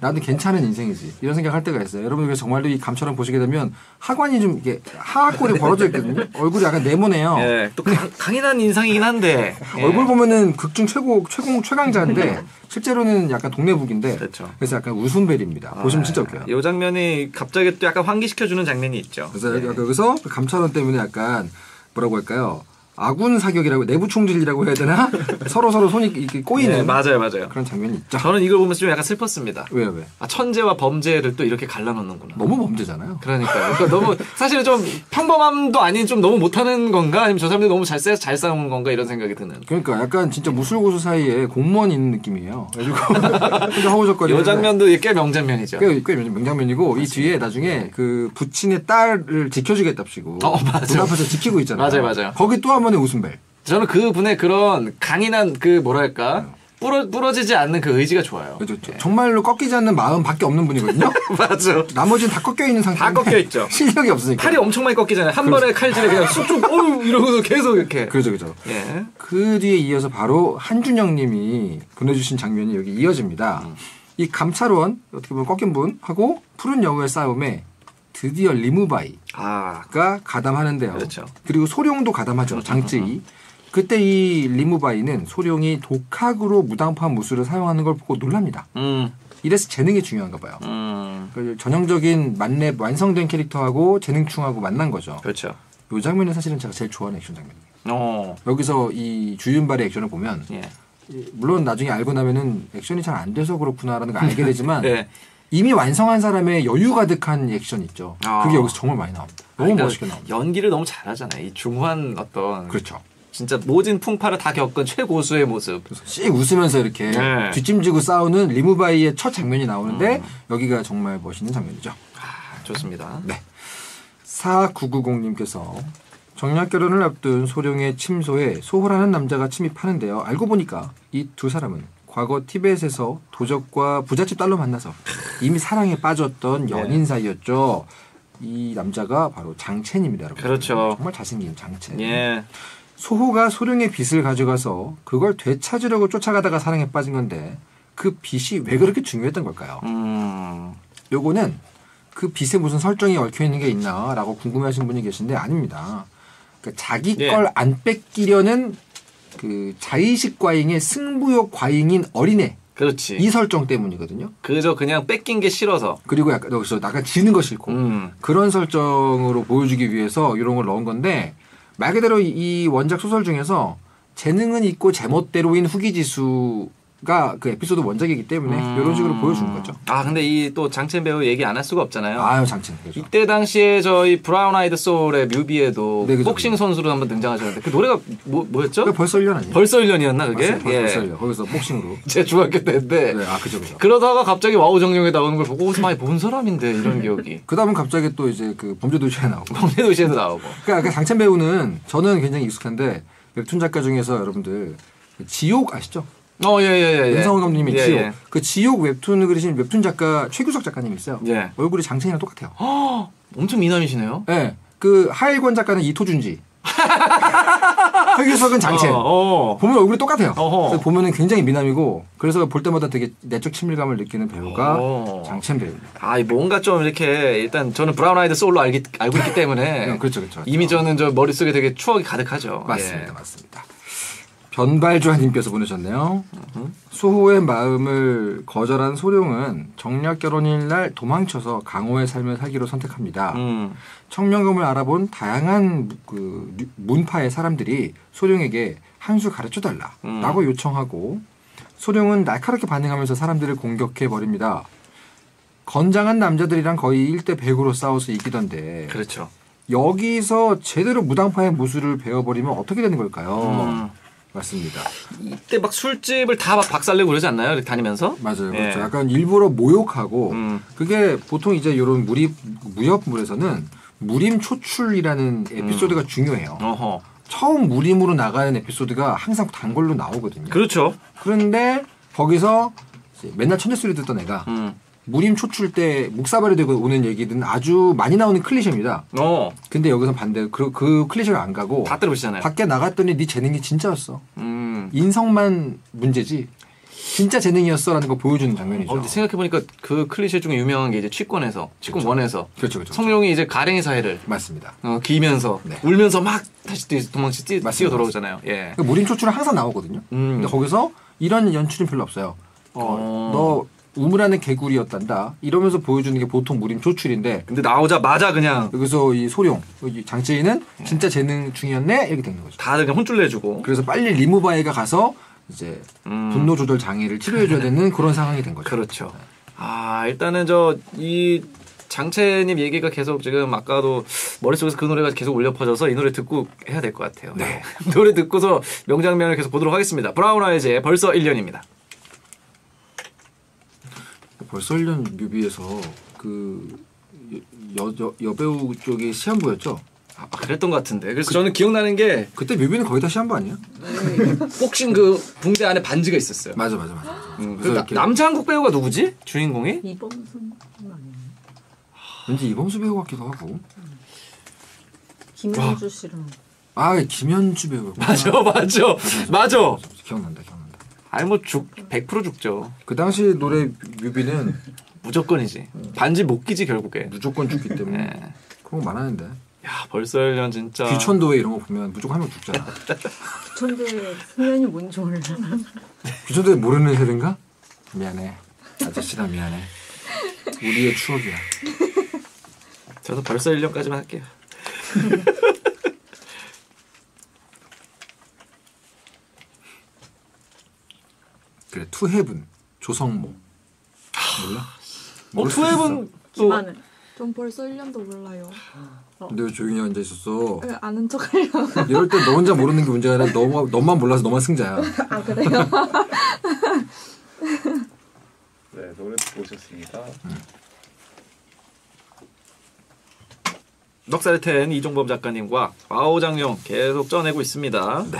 나도 괜찮은 인생이지 이런 생각할 때가 있어요. 여러분들 정말로 이 감찰원 보시게 되면 하관이 좀 이게 하악골이 벌어져 있거든요. 얼굴이 약간 네모네요. 네, 또 강, 강인한 인상이긴 한데 네. 얼굴 보면은 극중 최고 최고 최강자인데. 실제로는 약간 동네북인데 그렇죠. 그래서 약간 웃음벨입니다. 아, 보시면 진짜 웃겨요. 이 장면이 갑자기 또 약간 환기시켜주는 장면이 있죠. 그래서 네. 여기서 감찰원 때문에 약간 뭐라고 할까요? 아군 사격이라고 내부 총질이라고 해야 되나? 서로 서로 손이 이렇게 꼬이는 네, 맞아요, 맞아요. 그런 장면이 있죠. 저는 이걸 보면서 좀 약간 슬펐습니다. 왜요, 왜? 아, 천재와 범죄를 또 이렇게 갈라놓는구나. 너무 범죄잖아요. 그러니까요. 그러니까 너무 사실은 좀 평범함도 아닌 좀 너무 못하는 건가? 아니면 저 사람들이 너무 잘 잘 싸우는 건가? 이런 생각이 드는. 그러니까 약간 진짜 무술고수 사이에 공무원 있는 느낌이에요. 그래서 허우적거리는. 이 장면도 꽤 명장면이죠. 꽤, 꽤 명장면이고 맞습니다. 이 뒤에 나중에 그 부친의 딸을 지켜주겠답시고. 어, 맞아요. 문 앞에서 지키고 있잖아요. 맞아요, 맞아요. 거기 또 한 웃음벨. 저는 그 분의 그런 강인한 그 뭐랄까 네. 부러, 부러지지 않는 그 의지가 좋아요. 그렇죠. 네. 정말로 꺾이지 않는 마음밖에 없는 분이거든요. 맞아. 나머지는 다 꺾여 있는 상태. 다 꺾여 있죠. 실력이 없으니까. 칼이 엄청 많이 꺾이잖아요. 한 그렇죠. 번에 칼질에 그냥 쑥쭉 어우 이러고서 계속 이렇게. 그렇죠, 그렇죠. 예. 그 뒤에 이어서 바로 한준영님이 보내주신 장면이 여기 이어집니다. 음. 이 감찰원 어떻게 보면 꺾인 분하고 푸른 여우의 싸움에. 드디어 리무바이가 아, 가담하는데요. 그렇죠. 그리고 소룡도 가담하죠. 장쯔이. 그때 이 리무바이는 소룡이 독학으로 무당파 무술을 사용하는 걸 보고 놀랍니다. 음. 이래서 재능이 중요한가 봐요. 음. 전형적인 만렙 완성된 캐릭터하고 재능충하고 만난 거죠. 그렇죠. 이 장면은 사실은 제가 제일 좋아하는 액션 장면이에요. 여기서 이 주윤발의 액션을 보면 예. 물론 나중에 알고 나면은 액션이 잘 안 돼서 그렇구나라는 걸 알게 되지만 네. 이미 완성한 사람의 여유 가득한 액션 있죠. 아. 그게 여기서 정말 많이 나옵니다. 너무 아니, 그러니까 멋있게 나옵니다. 연기를 너무 잘하잖아요. 이 중후한 어떤 그렇죠. 진짜 모진 풍파를 다 겪은 최고수의 모습. 씩 웃으면서 이렇게 네. 뒷짐지고 싸우는 리무바이의 첫 장면이 나오는데 음. 여기가 정말 멋있는 장면이죠. 아, 좋습니다. 네. 사구구공님께서 정략 결혼을 앞둔 소룡의 침소에 소호라는 남자가 침입하는데요. 알고 보니까 이 두 사람은 과거 티벳에서 도적과 부잣집 딸로 만나서 이미 사랑에 빠졌던 연인 네. 사이였죠. 이 남자가 바로 장첸입니다, 여러분. 그렇죠. 정말 잘생긴 장첸. 예. 소호가 소룡의 빚을 가져가서 그걸 되찾으려고 쫓아가다가 사랑에 빠진 건데 그 빚이 왜 그렇게 중요했던 걸까요? 음. 요거는 그 빚에 무슨 설정이 얽혀있는 게 있나 라고 궁금해하시는 분이 계신데 아닙니다. 그러니까 자기 예. 걸 안 뺏기려는 그 자의식 과잉의 승부욕 과잉인 어린애. 그렇지. 이 설정 때문이거든요. 그저 그냥 뺏긴 게 싫어서. 그리고 약간, 약간 지는 거 싫고. 음. 그런 설정으로 보여주기 위해서 이런 걸 넣은 건데 말 그대로 이 원작 소설 중에서 재능은 있고 제멋대로인 후기지수가 그 에피소드 원작이기 때문에 음. 이런 식으로 보여준 거죠. 아 근데 이 또 장첸 배우 얘기 안 할 수가 없잖아요. 아유 장첸. 그렇죠. 이때 당시에 저희 브라운 아이드 소울의 뮤비에도 네, 그렇죠. 복싱 선수로 한번 등장하셨는데 그 노래가 뭐, 뭐였죠? 그게 벌써 일 년 아니에요? 벌써 일 년이었나 그게? 맞아요, 벌써, 예. 벌써 일 년. 거기서 복싱으로. 제 중학교 때인데. 네, 아 그죠 그죠. 그러다가 갑자기 와호장룡에 나오는 걸 보고 많이 본 사람인데 이런 기억이. 그 다음은 갑자기 또 이제 그 범죄도시에 나오고. 범죄도시에도 나오고. 그러니까 장첸 배우는 저는 굉장히 익숙한데 웹툰 작가 중에서 여러분들 지옥 아시죠? 어, 예, 예, 예. 은성훈 감독님이 예, 지옥. 예. 그 지옥 웹툰을 그리신 웹툰 작가 최규석 작가님 있어요. 예. 얼굴이 장첸이랑 똑같아요. 허, 엄청 미남이시네요. 예. 그 하일권 작가는 이토준지. 최규석은 장첸. 어, 어. 보면 얼굴이 똑같아요. 그래서 보면은 굉장히 미남이고 그래서 볼 때마다 되게 내적 친밀감을 느끼는 배우가 어. 장첸 배우입니다. 아, 뭔가 좀 이렇게 일단 저는 브라운 아이드 소울로 알기, 알고 있기 때문에 네, 그렇죠, 그렇죠. 이미 저는 저 머릿속에 되게 추억이 가득하죠. 맞습니다, 예. 맞습니다. 변발주아님께서 보내셨네요. 소호의 마음을 거절한 소룡은 정략 결혼일 날 도망쳐서 강호의 삶을 살기로 선택합니다. 음. 청명검을 알아본 다양한 그 문파의 사람들이 소룡에게 한 수 가르쳐달라 음. 라고 요청하고 소룡은 날카롭게 반응하면서 사람들을 공격해버립니다. 건장한 남자들이랑 거의 일 대 백으로 싸워서 이기던데 그렇죠. 여기서 제대로 무당파의 무술을 배워버리면 어떻게 되는 걸까요? 음. 맞습니다. 이때 막 술집을 다 막 박살내고 그러지 않나요? 다니면서? 맞아요. 예. 그렇죠. 약간 일부러 모욕하고 음. 그게 보통 이제 이런 무립, 무협물에서는 무림초출이라는 에피소드가 음. 중요해요. 어허. 처음 무림으로 나가는 에피소드가 항상 단골로 나오거든요. 그렇죠. 그런데 거기서 맨날 천재소리 듣던 애가 음. 무림초출 때 묵사발이 되고 오는 얘기는 아주 많이 나오는 클리셰입니다. 어. 근데 여기서 반대로 그, 그 클리셰를 안 가고 다 들어보시잖아요. 밖에 나갔더니 네 재능이 진짜였어. 음. 인성만 문제지. 진짜 재능이었어라는 거 보여주는 장면이죠. 어, 근데 생각해보니까 그 클리셰 중에 유명한 게 이제 취권에서, 취권원에서. 그렇죠, 그렇죠. 성룡이 이제 가랭이 사회를. 맞습니다. 어, 기면서, 네. 울면서 막 다시 도망치 뛰, 뛰어 돌아오잖아요. 예. 그러니까 무림초출은 항상 나오거든요. 음. 근데 거기서 이런 연출은 별로 없어요. 어. 너 우물하는 개구리였단다 이러면서 보여주는 게 보통 무림초출인데 근데 나오자마자 그냥 여기서 이 소룡 장쯔이는 진짜 재능 중이었네 이렇게 되는 거죠. 다들 그냥 혼쭐 내주고 그래서 빨리 리무바이가 가서 이제 음. 분노 조절 장애를 치료해줘야 되는 그런 상황이 된 거죠. 그렇죠. 아 일단은 저 이 장첸님 얘기가 계속 지금 아까도 머릿속에서 그 노래가 계속 울려 퍼져서 이 노래 듣고 해야 될 것 같아요. 네. 노래 듣고서 명장면을 계속 보도록 하겠습니다. 브라운 아이즈의 벌써 일 년입니다. 벌써 일 년 뮤비에서 그 여, 여, 여배우 쪽이 시한부였죠? 아 그랬던 것 같은데 그래서 그, 저는 기억나는 게 그때 뮤비는 거의 다 시한부 아니야? 복싱 그 붕대 안에 반지가 있었어요. 맞아 맞아 맞아. 맞아. 응, 그래서 나, 남자 한국 배우가 누구지? 주인공이? 이범수 아니에요? 왠지 이범수 배우 같기도 하고 응. 김현주 씨랑 아 김현주 배우 맞아 맞아 맞아 기억난다 기억난다. 아니 뭐 죽 백 퍼센트 죽죠. 그 당시 노래 뮤비는 무조건이지. 반지 못 끼지 결국에. 무조건 죽기 때문에. 네. 그런 거 많았는데. 야 벌써 일 년 진짜. 귀천도에 이런 거 보면 무조건 한 명 죽잖아. 귀천도에 승연이 뭔지 몰라. 귀천도에 모르는 세대인가? 미안해. 아저씨다 미안해. 우리의 추억이야. 저도 벌써 일 년까지만 할게요. 그래, 투헤븐, 조성모. 몰라? 어, 투헤븐 또 전 벌써 일 년도 몰라요. 어. 근데 왜 조용히 앉아 있었어? 네, 아는 척 하려고. 이럴 때 너 혼자 모르는 게 문제가 아니라 너, 너만 몰라서 너만 승자야. 아, 그래요? 네, 노래 듣고 오셨습니다. 음. 넉살의 텐 이종범 작가님과 와호장룡 계속 쪄내고 있습니다. 네.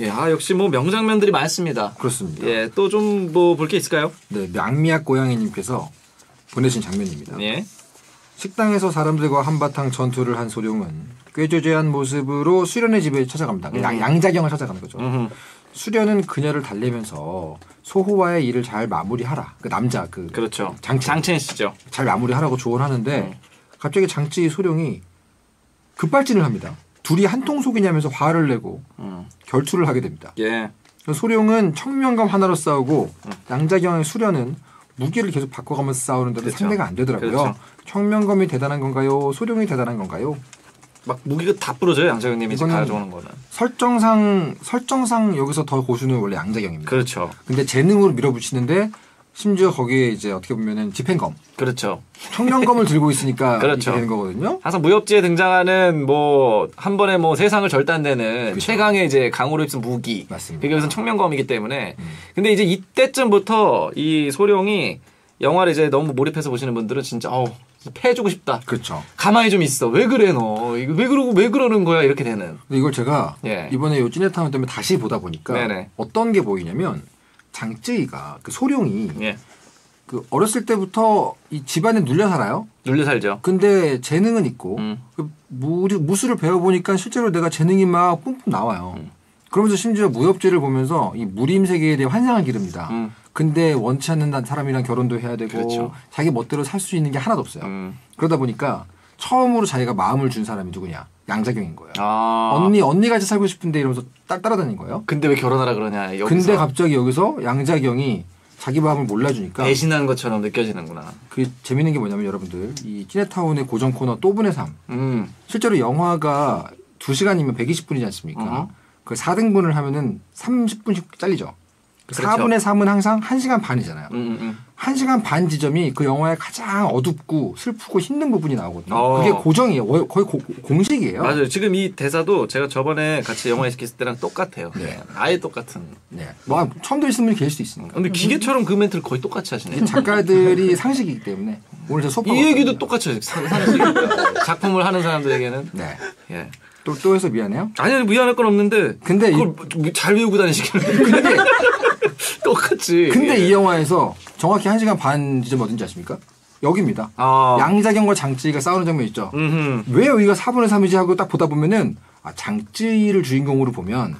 예, 아, 역시 뭐 명장면들이 많습니다. 그렇습니다. 예, 또 좀 뭐 볼 게 있을까요? 네, 냥미약 고양이님께서 보내신 장면입니다. 예. 식당에서 사람들과 한바탕 전투를 한 소룡은 꾀죄죄한 모습으로 수련의 집에 찾아갑니다. 음. 양, 양자경을 찾아가는 거죠. 음흠. 수련은 그녀를 달래면서 소호와의 일을 잘 마무리하라. 그 남자 그 그렇죠. 장첸. 장첸 씨죠. 잘 마무리하라고 조언하는데 음. 갑자기 장쯔이 소룡이 급발진을 합니다. 둘이 한 통속이냐면서 화를 내고 음. 결투를 하게 됩니다. 예. 소룡은 청명감 하나로 싸우고 음. 양자경의 수련은 무기를 계속 바꿔가면서 싸우는데도 그렇죠. 상대가 안 되더라고요. 그렇죠. 청명검이 대단한 건가요? 소룡이 대단한 건가요? 막 무기가 다 부러져요. 양자경님이 이제 가져오는 거는. 설정상 설정상 여기서 더 고수는 원래 양자경입니다. 그렇죠. 근데 재능으로 밀어붙이는데 심지어 거기에 이제 어떻게 보면은 집행검. 그렇죠. 청명검을 들고 있으니까 그렇죠. 되는 거거든요. 항상 무협지에 등장하는 뭐 한 번에 뭐 세상을 절단되는 그렇죠. 최강의 이제 강호로 입은 무기. 맞습니다. 그게 우선 청명검이기 때문에. 음. 근데 이제 이때쯤부터 이 소룡이 영화를 이제 너무 몰입해서 보시는 분들은 진짜 어우 패해주고 싶다. 그렇죠. 가만히 좀 있어. 왜 그래 너? 이거 왜 그러고 왜 그러는 거야? 이렇게 되는. 근데 이걸 제가 예. 이번에 요 찌네타운 때문에 다시 보다 보니까 네네. 어떤 게 보이냐면 장쯔이가 그 소룡이 예. 그 어렸을 때부터 이 집안에 눌려 살아요. 눌려 살죠. 근데 재능은 있고 음. 그 무, 무술을 배워보니까 실제로 내가 재능이 막 뿜뿜 나와요. 음. 그러면서 심지어 무협지를 보면서 이 무림 세계에 대해 환상을 기릅니다. 음. 근데 원치 않는 사람이랑 결혼도 해야 되고 그렇죠. 자기 멋대로 살 수 있는 게 하나도 없어요. 음. 그러다 보니까 처음으로 자기가 마음을 준 사람이 누구냐? 양자경인 거예요. 아. 언니 언니 같이 살고 싶은데 이러면서 따, 따라다닌 거예요. 근데 왜 결혼하라 그러냐? 여기서. 근데 갑자기 여기서 양자경이 자기 마음을 몰라주니까 배신한 것처럼 느껴지는구나. 그 재밌는 게 뭐냐면 여러분들 이 찌네타운의 고정 코너 또분의 삶. 음. 실제로 영화가 두 시간이면 백이십 분이지 않습니까? 음. 그 사 등분을 하면은 삼십 분씩 잘리죠. 그렇죠. 사분의 삼은 항상 한 시간 반이잖아요. 음, 음. 한 시간 반 지점이 그 영화의 가장 어둡고 슬프고 힘든 부분이 나오거든요. 어. 그게 고정이에요. 거의 고, 공식이에요. 맞아요. 지금 이 대사도 제가 저번에 같이 영화에 시켰을 때랑 똑같아요. 네. 아예 똑같은. 네. 뭐, 처음 들으시는 분이 계실 수 있으니까. 근데 기계처럼 그 멘트를 거의 똑같이 하시네요. 작가들이 상식이기 때문에. 오늘 저 소파. 이 얘기도 똑같이 하죠. 상식이니까. 작품을 하는 사람들에게는. 네. 예. 또, 또 해서 미안해요? 아니, 미안할 건 없는데. 근데. 그걸 이... 잘 외우고 다니시길래. 근데. 똑같이. 근데 예. 이 영화에서 정확히 한 시간 반 지점 어딘지 아십니까? 여기입니다. 아. 양자경과 장쯔이가 싸우는 장면 있죠. 음흠. 왜 여기가 사분의 삼이지 하고 딱 보다 보면은 아, 장쯔이를 주인공으로 보면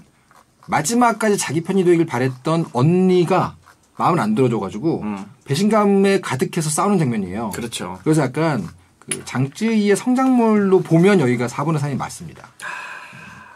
마지막까지 자기 편이 되길 바랬던 언니가 마음을 안 들어줘가지고 음. 배신감에 가득해서 싸우는 장면이에요. 그렇죠. 그래서 약간 그 장쯔이의 성장물로 보면 여기가 사분의 삼이 맞습니다.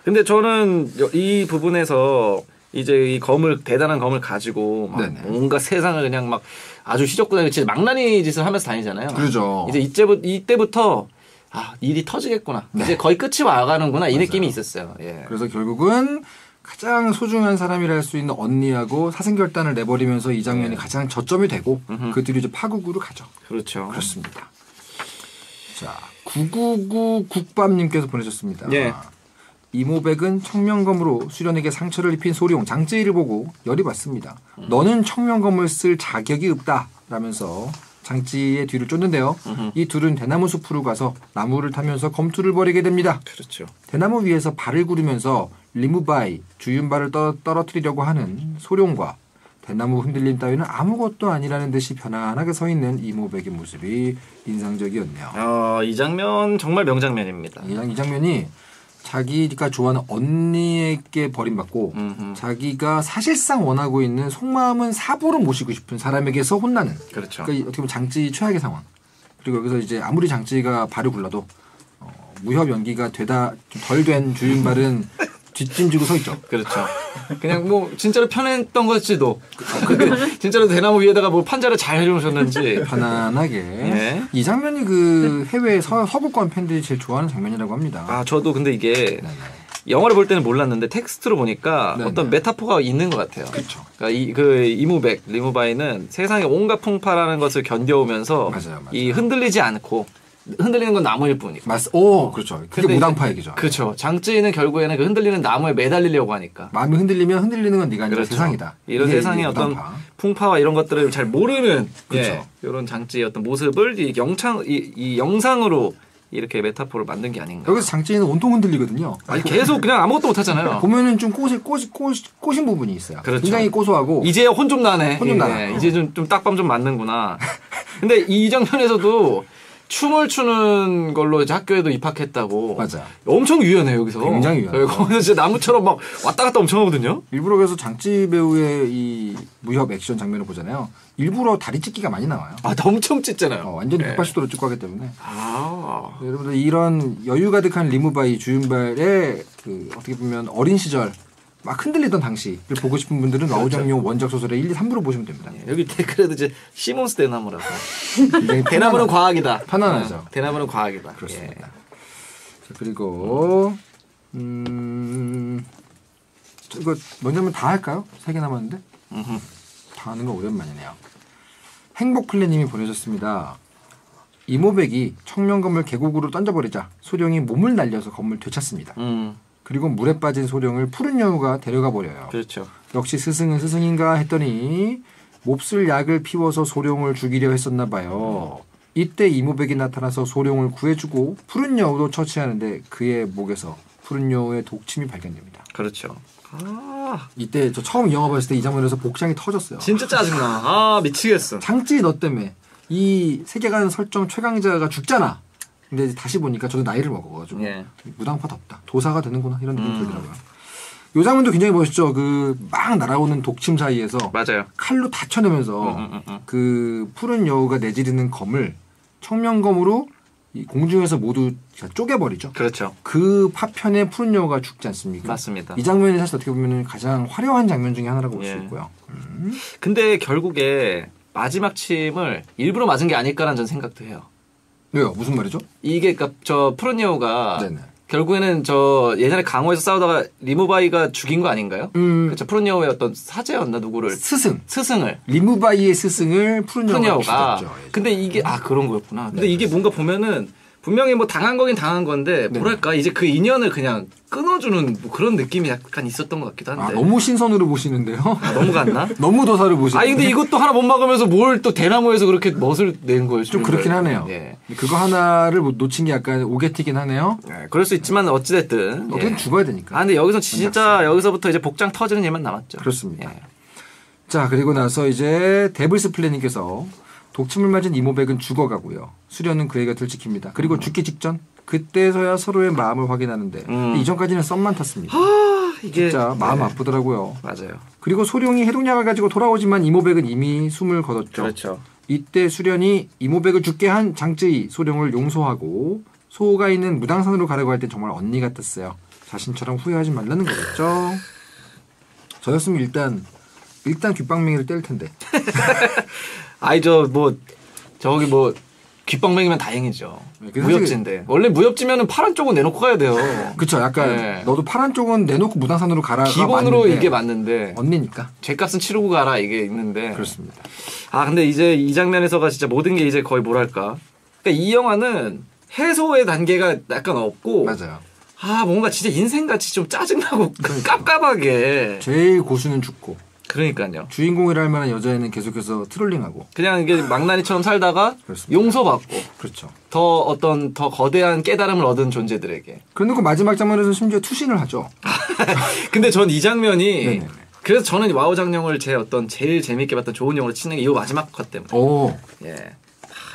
근데 저는 이 부분에서 이제 이 검을, 대단한 검을 가지고, 막 뭔가 세상을 그냥 막 아주 휘젓고, 진짜 망나니 짓을 하면서 다니잖아요. 그렇죠. 이제 이때부터, 이때부터, 아, 일이 터지겠구나. 네. 이제 거의 끝이 와가는구나. 이 맞아요. 느낌이 있었어요. 예. 그래서 결국은 가장 소중한 사람이라 할 수 있는 언니하고 사생결단을 내버리면서 이 장면이 네. 가장 저점이 되고, 음흠. 그들이 이제 파국으로 가죠. 그렇죠. 그렇습니다. 자, 구구구 국밥님께서 보내셨습니다. 예. 이모백은 청명검으로 수련에게 상처를 입힌 소룡 장쯔이를 보고 열이 받습니다. 음. 너는 청명검을 쓸 자격이 없다 라면서 장쯔이의 뒤를 쫓는데요. 음흠. 이 둘은 대나무 숲으로 가서 나무를 타면서 검투를 벌이게 됩니다. 그렇죠. 대나무 위에서 발을 구르면서 리무바이 주윤발을 떠, 떨어뜨리려고 하는 소룡과 대나무 흔들림 따위는 아무것도 아니라는 듯이 편안하게 서 있는 이모백의 모습이 인상적이었네요. 어, 이 장면 정말 명장면입니다. 이, 이 장면이 자기가 좋아하는 언니에게 버림받고 음흠. 자기가 사실상 원하고 있는 속마음은 사부로 모시고 싶은 사람에게서 혼나는 그렇죠. 그러니까 어떻게 보면 장쯔이 최악의 상황. 그리고 여기서 이제 아무리 장쯔이가 발을 굴러도 어, 무협 연기가 되다 덜 된 주윤발은 뒷짐지고 서 있죠. 그렇죠. 그냥 뭐 진짜로 편했던 것지도 진짜로 대나무 위에다가 뭐 판자를 잘 해놓으셨는지 편안하게 네. 이 장면이 그 해외 서, 서구권 팬들이 제일 좋아하는 장면이라고 합니다. 아 저도 근데 이게 네네. 영화를 볼 때는 몰랐는데 텍스트로 보니까 네네. 어떤 메타포가 있는 것 같아요. 그렇죠. 그러니까 이 그 이모백 리무바이는 세상의 온갖 풍파라는 것을 견뎌오면서 맞아요, 맞아요. 이 흔들리지 않고 흔들리는 건 나무일 뿐이고. 맞, 오, 그렇죠. 그게 무당파 얘기죠. 그렇죠. 장쯔이는 결국에는 그 흔들리는 나무에 매달리려고 하니까. 마음이 흔들리면 흔들리는 건 네가 아니라 그렇죠. 세상이다. 이런 세상의 어떤 무당파. 풍파와 이런 것들을 잘 모르는 그렇죠. 예, 이런 장쯔이의 어떤 모습을 이 영창 이, 이 영상으로 이렇게 메타포를 만든 게 아닌가. 여기서 장쯔이는 온통 흔들리거든요. 아니 계속 그냥 아무것도 못 하잖아요. 보면은 좀 꼬실 꼬시 꼬시 꼬신 부분이 있어요. 그렇죠. 굉장히 고소하고. 이제 혼 좀 나네. 혼 좀 예, 나네. 예, 이제 좀 좀 딱밤 좀 맞는구나. 근데 이 장면에서도. 춤을 추는 걸로 이제 학교에도 입학했다고. 맞아. 엄청 유연해요, 여기서. 굉장히 유연해요. 거기서 진짜 나무처럼 막 왔다 갔다 엄청 하거든요? 일부러 그래서 장쯔이 배우의 이 무협 액션 장면을 보잖아요. 일부러 다리 찢기가 많이 나와요. 아, 엄청 찢잖아요. 어, 완전히 네. 백팔십 도로 찢고 하기 때문에. 아. 여러분들 이런 여유 가득한 리무바이 주윤발의 그 어떻게 보면 어린 시절 막 흔들리던 당시를 보고 싶은 분들은 와호장룡 그렇죠. 원작 소설의 일, 이, 삼부로 보시면 됩니다. 예, 여기 댓글에도 이제 시몬스 대나무라고. 대나무는 과학이다. 편안하죠. 대나무는 과학이다. 그렇습니다. 예. 자, 그리고 음 이거 뭐냐면 다 할까요? 세 개 남았는데 음흠. 다 하는 거 오랜만이네요. 행복플레님이 보내셨습니다. 이모백이 청명검을 계곡으로 던져버리자 소룡이 몸을 날려서 검을 되찾습니다. 음. 그리고 물에 빠진 소룡을 푸른여우가 데려가 버려요. 그렇죠. 역시 스승은 스승인가 했더니 몹쓸 약을 피워서 소룡을 죽이려 했었나 봐요. 음. 이때 이모백이 나타나서 소룡을 구해주고 푸른여우도 처치하는데 그의 목에서 푸른여우의 독침이 발견됩니다. 그렇죠. 아 이때 저 처음 영화 봤을 때 이 장면에서 복장이 터졌어요. 진짜 짜증나. 아 미치겠어. 장쯔이 너 때문에 이 세계관 설정 최강자가 죽잖아. 근데 다시 보니까 저도 나이를 먹어가지고 예. 무당파답다. 도사가 되는구나 이런 느낌이 음. 들더라고요. 요 장면도 굉장히 멋있죠. 그 막 날아오는 독침 사이에서 맞아요. 칼로 다 쳐내면서 음, 음, 음. 그 푸른 여우가 내지르는 검을 청명검으로 이 공중에서 모두 쪼개버리죠. 그렇죠. 그 파편에 푸른 여우가 죽지 않습니까? 맞습니다. 이 장면이 사실 어떻게 보면 가장 화려한 장면 중에 하나라고 볼 수 예. 있고요. 음. 근데 결국에 마지막 침을 일부러 맞은 게 아닐까라는 전 생각도 해요. 왜요? 무슨 말이죠? 이게 그러니까 저 푸른여우가 결국에는 저 예전에 강호에서 싸우다가 리무바이가 죽인 거 아닌가요? 음. 그렇죠. 푸른여우의 어떤 사제였나 누구를? 스승. 스승을. 리무바이의 스승을 푸른여우가 죽였죠. 근데 이게 아 그런 거였구나. 근데 네, 이게 그렇습니다. 뭔가 보면은 분명히 뭐 당한 거긴 당한 건데 뭐랄까 네. 이제 그 인연을 그냥 끊어주는 뭐 그런 느낌이 약간 있었던 것 같기도 한데. 아, 너무 신선으로 보시는데요? 아, 너무 갔나? 너무 도사를 보시는데. 아니 근데 이것도 하나 못 막으면서 뭘 또 대나무에서 그렇게 멋을 낸 거예요. 좀 그렇긴 거예요. 하네요. 예. 그거 하나를 놓친 게 약간 오게티긴 하네요. 예, 그럴 수 있지만 어찌됐든. 어쨌든 예. 죽어야 되니까. 아 근데 여기서 진짜 여기서부터 이제 복장 터지는 일만 남았죠. 그렇습니다. 예. 자 그리고 나서 이제 데블스 플래닛께서 독침을 맞은 이모백은 죽어가고요. 수련은 그의 곁을 지킵니다. 그리고 음. 죽기 직전 그때서야 서로의 마음을 확인하는데 음. 이전까지는 썸만 탔습니다. 아, 이게 진짜 마음 네. 아프더라고요. 맞아요. 그리고 소룡이 해독약을 가지고 돌아오지만 이모백은 이미 숨을 거뒀죠. 그렇죠. 이때 수련이 이모백을 죽게 한 장쯔이 소룡을 용서하고 소호가 있는 무당산으로 가려고 할 때 정말 언니 같았어요. 자신처럼 후회하지 말라는 거겠죠. 저였으면 일단 일단 귓방맹이를 뗄 텐데. 아이 저 뭐 저기 뭐 귓방맹이면 다행이죠. 네, 무협지인데 원래 무협지면은 파란 쪽은 내놓고 가야 돼요. 그쵸 약간 네. 너도 파란 쪽은 내놓고 무당산으로 가라. 기본으로 맞는데, 이게 맞는데 언니니까 죗값은 치르고 가라 이게 있는데. 그렇습니다. 아 근데 이제 이 장면에서가 진짜 모든 게 이제 거의 뭐랄까. 그러니까 이 영화는 해소의 단계가 약간 없고. 맞아요. 아 뭔가 진짜 인생같이 좀 짜증나고 그러니까. 깝깝하게. 제일 고수는 죽고. 그러니까요. 주인공이라 할 만한 여자애는 계속해서 트롤링하고. 그냥 이게 망나니처럼 살다가 그렇습니다. 용서받고. 그렇죠. 더 어떤 더 거대한 깨달음을 얻은 존재들에게. 그런데 그 마지막 장면에서 심지어 투신을 하죠. 근데 전 이 장면이 네네네. 그래서 저는 와호장룡을 제 어떤 제일 재밌게 봤던 좋은 영화로 치는 게 이 마지막 컷 때문에. 오. 예.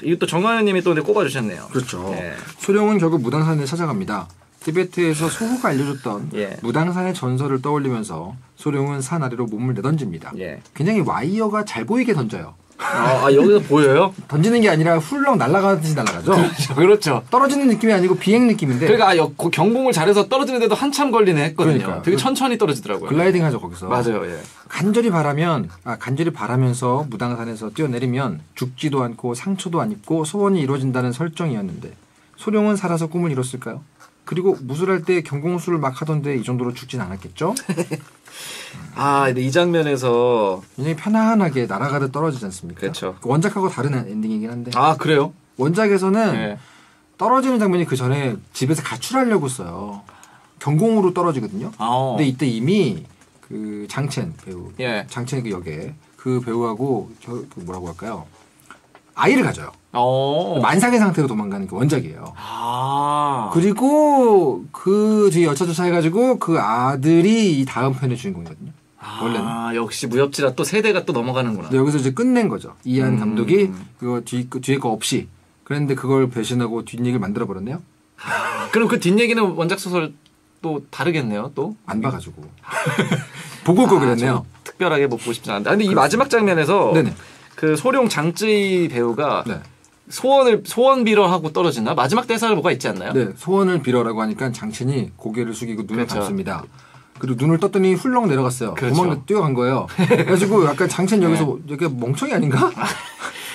이거 또 정화연님이 또 꼽아주셨네요. 그렇죠. 예. 소룡은 결국 무당산에 찾아갑니다. 티베트에서 소호가 알려줬던 예. 무당산의 전설을 떠올리면서 소룡은 산 아래로 몸을 내던집니다. 예. 굉장히 와이어가 잘 보이게 던져요. 아, 아 여기서 보여요? 던지는 게 아니라 훌렁 날아가듯이 날아가죠? 그렇죠. 그렇죠. 떨어지는 느낌이 아니고 비행 느낌인데 그러니까 아, 여, 경공을 잘해서 떨어지는데도 한참 걸리네 했거든요. 그러니까. 되게 천천히 떨어지더라고요. 글라이딩 하죠 거기서. 맞아요. 예. 간절히 바라면 아 간절히 바라면서 무당산에서 뛰어내리면 죽지도 않고 상처도 안 입고 소원이 이루어진다는 설정이었는데 소룡은 살아서 꿈을 이뤘을까요? 그리고 무술할 때 경공술을 막 하던데 이 정도로 죽진 않았겠죠? 아, 근데 이 장면에서 굉장히 편안하게 날아가듯 떨어지지 않습니까? 그렇죠. 원작하고 다른 엔딩이긴 한데. 아, 그래요? 원작에서는 네. 떨어지는 장면이 그 전에 집에서 가출하려고 써요. 경공으로 떨어지거든요. 아오. 근데 이때 이미 그 장첸 배우, 예. 장첸 그 역에 그 배우하고 저 그 뭐라고 할까요? 아이를 가져요. 오. 만삭의 상태로 도망가는 게 원작이에요. 아. 그리고 그 뒤에 여차저차 해가지고 그 아들이 이 다음 편의 주인공이거든요. 아. 원래는. 아, 역시 무협지라 또 세대가 또 넘어가는구나. 여기서 이제 끝낸 거죠. 이안 음. 감독이 그거 뒤, 그 뒤에 거 없이. 그랬는데 그걸 배신하고 뒷얘기를 만들어버렸네요. 아. 그럼 그 뒷얘기는 원작소설 또 다르겠네요, 또? 안 봐가지고. 보고 거 아, 그랬네요. 특별하게 뭐 보고 싶진 않은데. 근데 그렇습니다. 이 마지막 장면에서. 네네. 그 소룡 장쯔이 배우가 네. 소원을 소원 빌어하고 떨어지나 마지막 대사를 뭐가 있지 않나요? 네, 소원을 빌어라고 하니까 장첸이 고개를 숙이고 눈을 그렇죠. 감습니다. 그리고 눈을 떴더니 훌렁 내려갔어요. 그렇죠. 도망 뛰어간 거예요. 그래가지고 약간 장첸 여기서 네. 이렇게 멍청이 아닌가?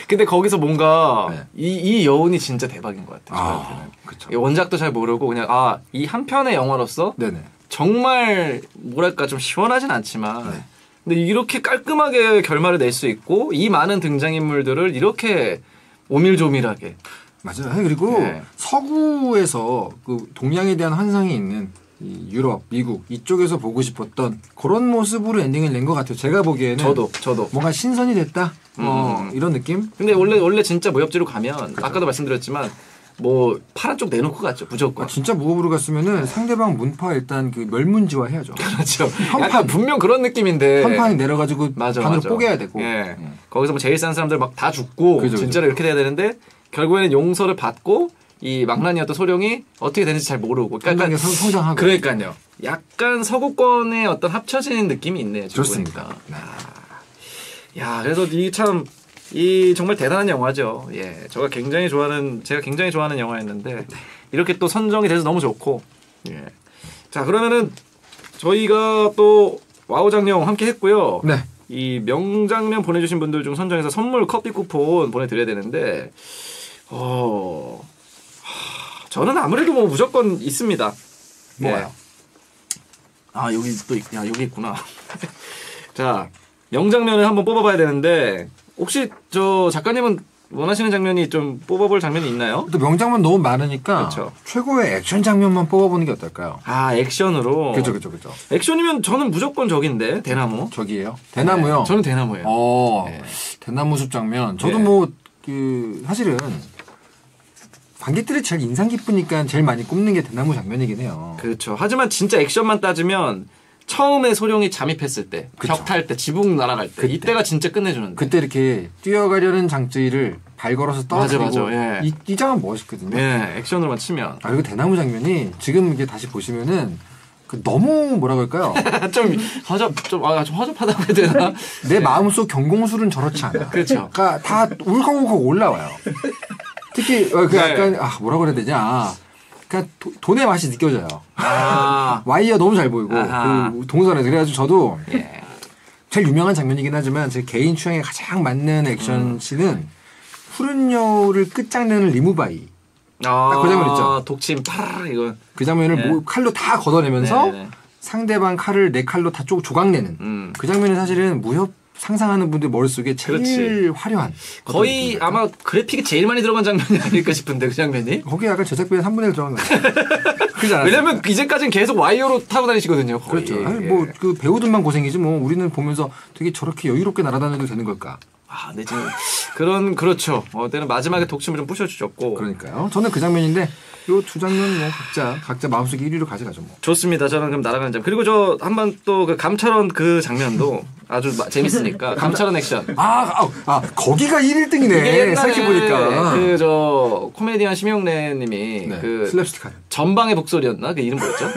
근데 거기서 뭔가 네. 이, 이 여운이 진짜 대박인 것 같아요. 아, 그렇죠. 원작도 잘 모르고 그냥 아, 이 한 편의 영화로서 네네. 정말 뭐랄까 좀 시원하진 않지만. 네. 근데 이렇게 깔끔하게 결말을 낼 수 있고 이 많은 등장인물들을 이렇게 오밀조밀하게 맞아요. 그리고 네. 서구에서 그 동양에 대한 환상이 있는 이 유럽, 미국 이쪽에서 보고 싶었던 그런 모습으로 엔딩을 낸 것 같아요. 제가 보기에는 저도 저도 뭔가 신선이 됐다 어, 이런 느낌. 근데 원래 원래 진짜 무협지로 가면 그쵸. 아까도 말씀드렸지만. 뭐 파란 쪽 내놓고 갔죠 무조건. 아, 진짜 무업으로 갔으면은 상대방 문파 일단 그 멸문지화 해야죠. 그렇죠. 현판 분명 그런 느낌인데. 현판이 내려가지고 반으로 뽀개야 되고. 예. 예. 거기서 뭐 제일 센 사람들 막 다 죽고 그죠, 진짜로 그죠. 이렇게 돼야 되는데 결국에는 용서를 받고 이 망나니였던 소룡이 어떻게 되는지 잘 모르고. 그러니까 성장하고. 그러니까요. 약간 서구권의 어떤 합쳐진 느낌이 있네요. 좋습니다. 아. 야 그래서 이 참. 이 정말 대단한 영화죠. 예, 제가 굉장히 좋아하는 제가 굉장히 좋아하는 영화였는데 이렇게 또 선정이 돼서 너무 좋고. 예. 자 그러면은 저희가 또 와호장룡 함께 했고요. 네. 이 명장면 보내주신 분들 중 선정해서 선물 커피 쿠폰 보내드려야 되는데, 어, 하, 저는 아무래도 뭐 무조건 있습니다. 뭐가요? 예. 아 여기 또 있, 야, 여기 있구나. 자 명장면을 한번 뽑아봐야 되는데. 혹시 저 작가님은 원하시는 장면이 좀 뽑아볼 장면이 있나요? 또 명장면 너무 많으니까 그렇죠. 최고의 액션 장면만 뽑아보는 게 어떨까요? 아 액션으로 그렇죠 그렇죠 그렇죠. 액션이면 저는 무조건 저기인데 대나무. 저기예요? 대나무요? 네, 저는 대나무예요. 어, 네. 대나무 숲 장면. 저도 네. 뭐 그 사실은 관객들이 제일 인상 깊으니까 제일 많이 꼽는 게 대나무 장면이긴 해요. 그렇죠. 하지만 진짜 액션만 따지면. 처음에 소룡이 잠입했을 때, 그쵸. 격탈 때, 지붕 날아갈 때, 그때. 이때가 진짜 끝내주는데. 그때 이렇게 뛰어가려는 장쯔이를 발 걸어서 떨어뜨리고 예. 이, 이 장면 멋있거든요. 예, 액션으로만 치면. 아, 그리고 대나무 장면이 지금 이게 다시 보시면은 그 너무 뭐라고 할까요? 좀 허접, 좀, 아, 좀 허접하다고 해야 되나? 내 마음속 경공술은 저렇지 않아. 그렇죠. 그러니까 다 울컥울컥 올라와요. 특히 그 네. 약간 아, 뭐라고 해야 되냐? 그냥 도, 돈의 맛이 느껴져요. 아. 와이어 너무 잘 보이고 그 동선에서 그래가지고 저도 예. 제일 유명한 장면이긴 하지만 제 개인 취향에 가장 맞는 액션씬은 음. 푸른여우를 끝장내는 리무바이. 아. 딱 그 장면 있죠. 독침 파르르 이거. 그 장면을 네. 뭐 칼로 다 걷어내면서 네네. 상대방 칼을 내 칼로 다 쪼, 조각내는 음. 그 장면이 사실은 무협 상상하는 분들 머릿속에 제일 그렇지. 화려한 거의 아마 그래픽이 제일 많이 들어간 장면이 아닐까 싶은데 그 장면이 거기에 약간 제작비의 삼분의 일 들어간 거예요. 왜냐면 이제까지는 계속 와이어로 타고 다니시거든요. 거의. 그렇죠. 예. 뭐 그 배우들만 고생이지 뭐 우리는 보면서 되게 저렇게 여유롭게 날아다녀도 되는 걸까. 아, 네, 지금 그런 그렇죠. 어때는 마지막에 독침을 좀 부셔주셨고. 그러니까요. 저는 그 장면인데 요 두 장면 뭐 각자 각자 마음속에 일 위로 가져가죠 뭐. 좋습니다. 저는 그럼 날아가는 점 그리고 저 한 번 또 그 감찰원 그 장면도 아주 마, 재밌으니까 감찰원 액션. 아, 아, 아 거기가 일 등이네. 생각해 보니까 그 저 코미디언 심영래님이 네, 그 슬랩스틱 전방의 복소리였나 그 이름 뭐였죠?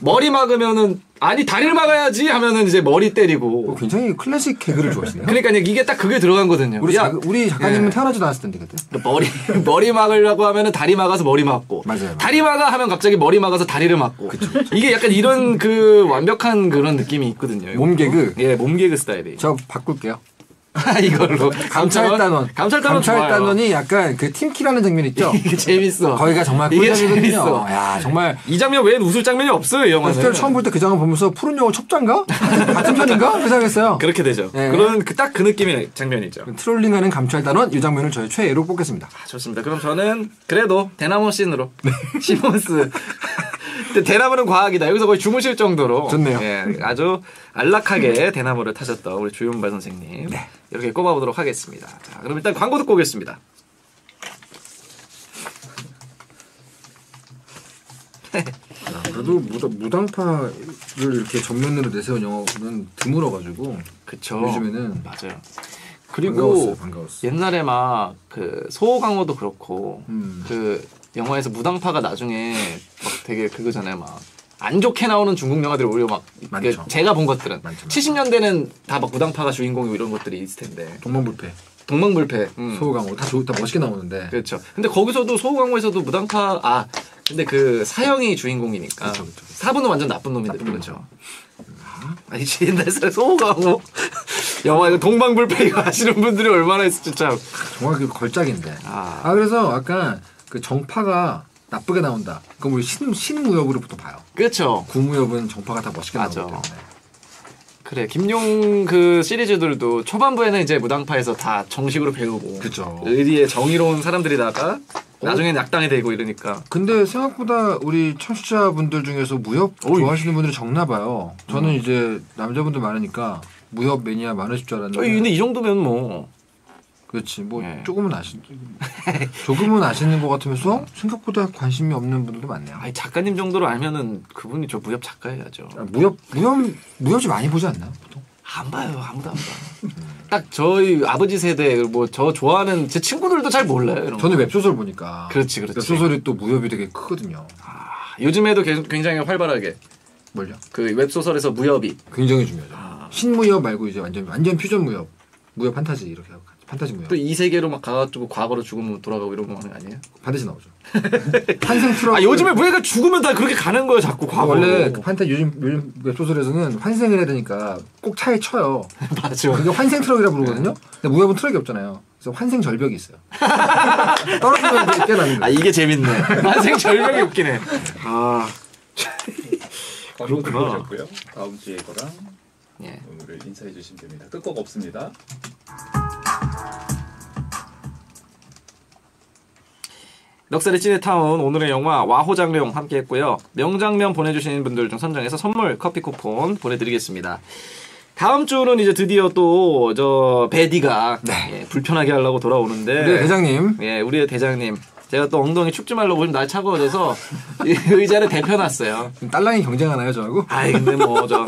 머리 막으면은. 아니 다리를 막아야지 하면은 이제 머리 때리고. 어, 굉장히 클래식 개그를 좋아하시네요. 그러니까 이게 딱 그게 들어간 거거든요. 우리, 야, 자, 우리 작가님은 예. 태어나지도 않았을 텐데 그때. 머리 머리 막으려고 하면은 다리 막아서 머리 막고. 맞아요. 맞아요. 다리 막아 하면 갑자기 머리 막아서 다리를 막고. 그쵸, 그쵸. 이게 약간 이런 그 완벽한 그런 느낌이 있거든요. 몸 개그. 예, 몸 개그 스타일이. 저 바꿀게요. 이걸로 감찰단원. 감찰단원 감찰단원이 약간 그 팀키라는 장면 있죠. 이게 재밌어. 거기가 정말 꿀잼이거든요. 야 정말 이 장면 외엔 웃을 장면이 없어요 이 영화는. 그때 처음 볼 때 그 장면 보면서 푸른 여우 첩자인가 같은 편인가 그 생각했어요. 그렇게 되죠. 네. 그런 그 딱 그 느낌의 장면이죠. 트롤링하는 감찰단원 이 장면을 저의 최애로 뽑겠습니다. 아, 좋습니다. 그럼 저는 그래도 대나무 씬으로 시몬스. 근데 대나무는 과학이다. 여기서 거의 주무실 정도로 좋네요. 예, 아주 안락하게 대나무를 타셨던 우리 주윤발 선생님. 네. 이렇게 꼽아보도록 하겠습니다. 자, 그럼 일단 광고 듣고 오겠습니다. 그래도 무당, 무당파를 이렇게 전면으로 내세운 영화는 드물어가지고. 그쵸. 요즘에는. 맞아요. 그리고 반가웠어요, 반가웠어요. 옛날에 막 그 소호강호도 그렇고 음. 그 영화에서 무당파가 나중에 막 되게 그거잖아요. 막 안 좋게 나오는 중국 영화들이 오히려 막 많죠. 제가 본 것들은 많죠, 많죠. 칠십 년대는 다 막 무당파가 주인공이고 이런 것들이 있을 텐데. 동방불패. 동방불패. 음. 소호강호 다 좋다 멋있게 나오는데. 그렇죠. 근데 거기서도 소호강호에서도 무당파 아 근데 그 사형이 주인공이니까. 그렇죠, 그렇죠. 사부는 완전 나쁜 놈인데. 나쁜 그렇죠. 아? 아니 옛날 사람 소호강호 영화 이거 동방불패 이거 아시는 분들이 얼마나 있을지 참. 정말 그 걸작인데. 아, 아 그래서 아까 그 정파가 나쁘게 나온다. 그럼 우리 신, 신무협으로부터 봐요. 그렇죠. 구무협은 정파가 다 멋있게 나오기 때문에. 그래 김용 그 시리즈들도 초반부에는 이제 무당파에서 다 정식으로 배우고. 그렇죠. 의리에 정의로운 사람들이다가 나중에는 악당이 되고 이러니까. 근데 생각보다 우리 청취자분들 중에서 무협 오이. 좋아하시는 분들이 적나 봐요. 저는 음. 이제 남자분들 많으니까 무협 매니아 많으실 줄 알았는데. 아니, 근데 이 정도면 뭐. 그렇지 뭐 네. 조금은 아시 조금은 아시는 것 같으면서 생각보다 관심이 없는 분들도 많네요. 아니 작가님 정도로 알면은 그분이 저 무협 작가여야죠. 아, 무협 무협 무협이 많이 보지 않나 보통? 안 봐요 아무도 안 봐요. 딱 저희 아버지 세대 뭐 저 좋아하는 제 친구들도 잘 몰라요. 이런 저는 웹소설 보니까. 그렇지 그렇지. 웹소설이 또 무협이 되게 크거든요. 아 요즘에도 계속 굉장히 활발하게. 뭘요? 그 웹소설에서 무협이 굉장히 중요하죠. 아. 신무협 말고 이제 완전 완전 퓨전 무협, 무협 판타지 이렇게 하고. 판타지고요. 또 이 세계로 막 가가지고 과거로 죽으면 돌아가고 이런 거 하는 거 아니에요? 반드시 나오죠. 환생 트라우마. 아 요즘에 무예가 죽으면 다 그렇게 가는 거예요, 자꾸 과거. 원래 그 판타지 요즘 요즘 웹소설에서는 환생을 해야 되니까 꼭 차에 쳐요. 맞죠. 그게 환생 트럭이라 부르거든요. 근데 무협은 트럭이 없잖아요. 그래서 환생 절벽이 있어요. 떨어지면 깨나는 거. 아 이게 재밌네. 환생 절벽이 웃기네. 아. 그렇구나. 그렇고요. 다음 주에 거랑 예. 오늘 인사해 주시면 됩니다. 끝곡 없습니다. 넉살의 찌네타운 오늘의 영화 와호장룡 함께했고요. 명장면 보내주시는 분들 중 선정해서 선물 커피 쿠폰 보내드리겠습니다. 다음 주는 이제 드디어 또 저 배디가 네. 예, 불편하게 하려고 돌아오는데 우리의 대장님 예 우리의 대장님 제가 또 엉덩이 춥지 말라고 날 차가워져서 의자를 대펴놨어요. 딸랑이 경쟁하나요 저하고? 아이 근데 뭐 저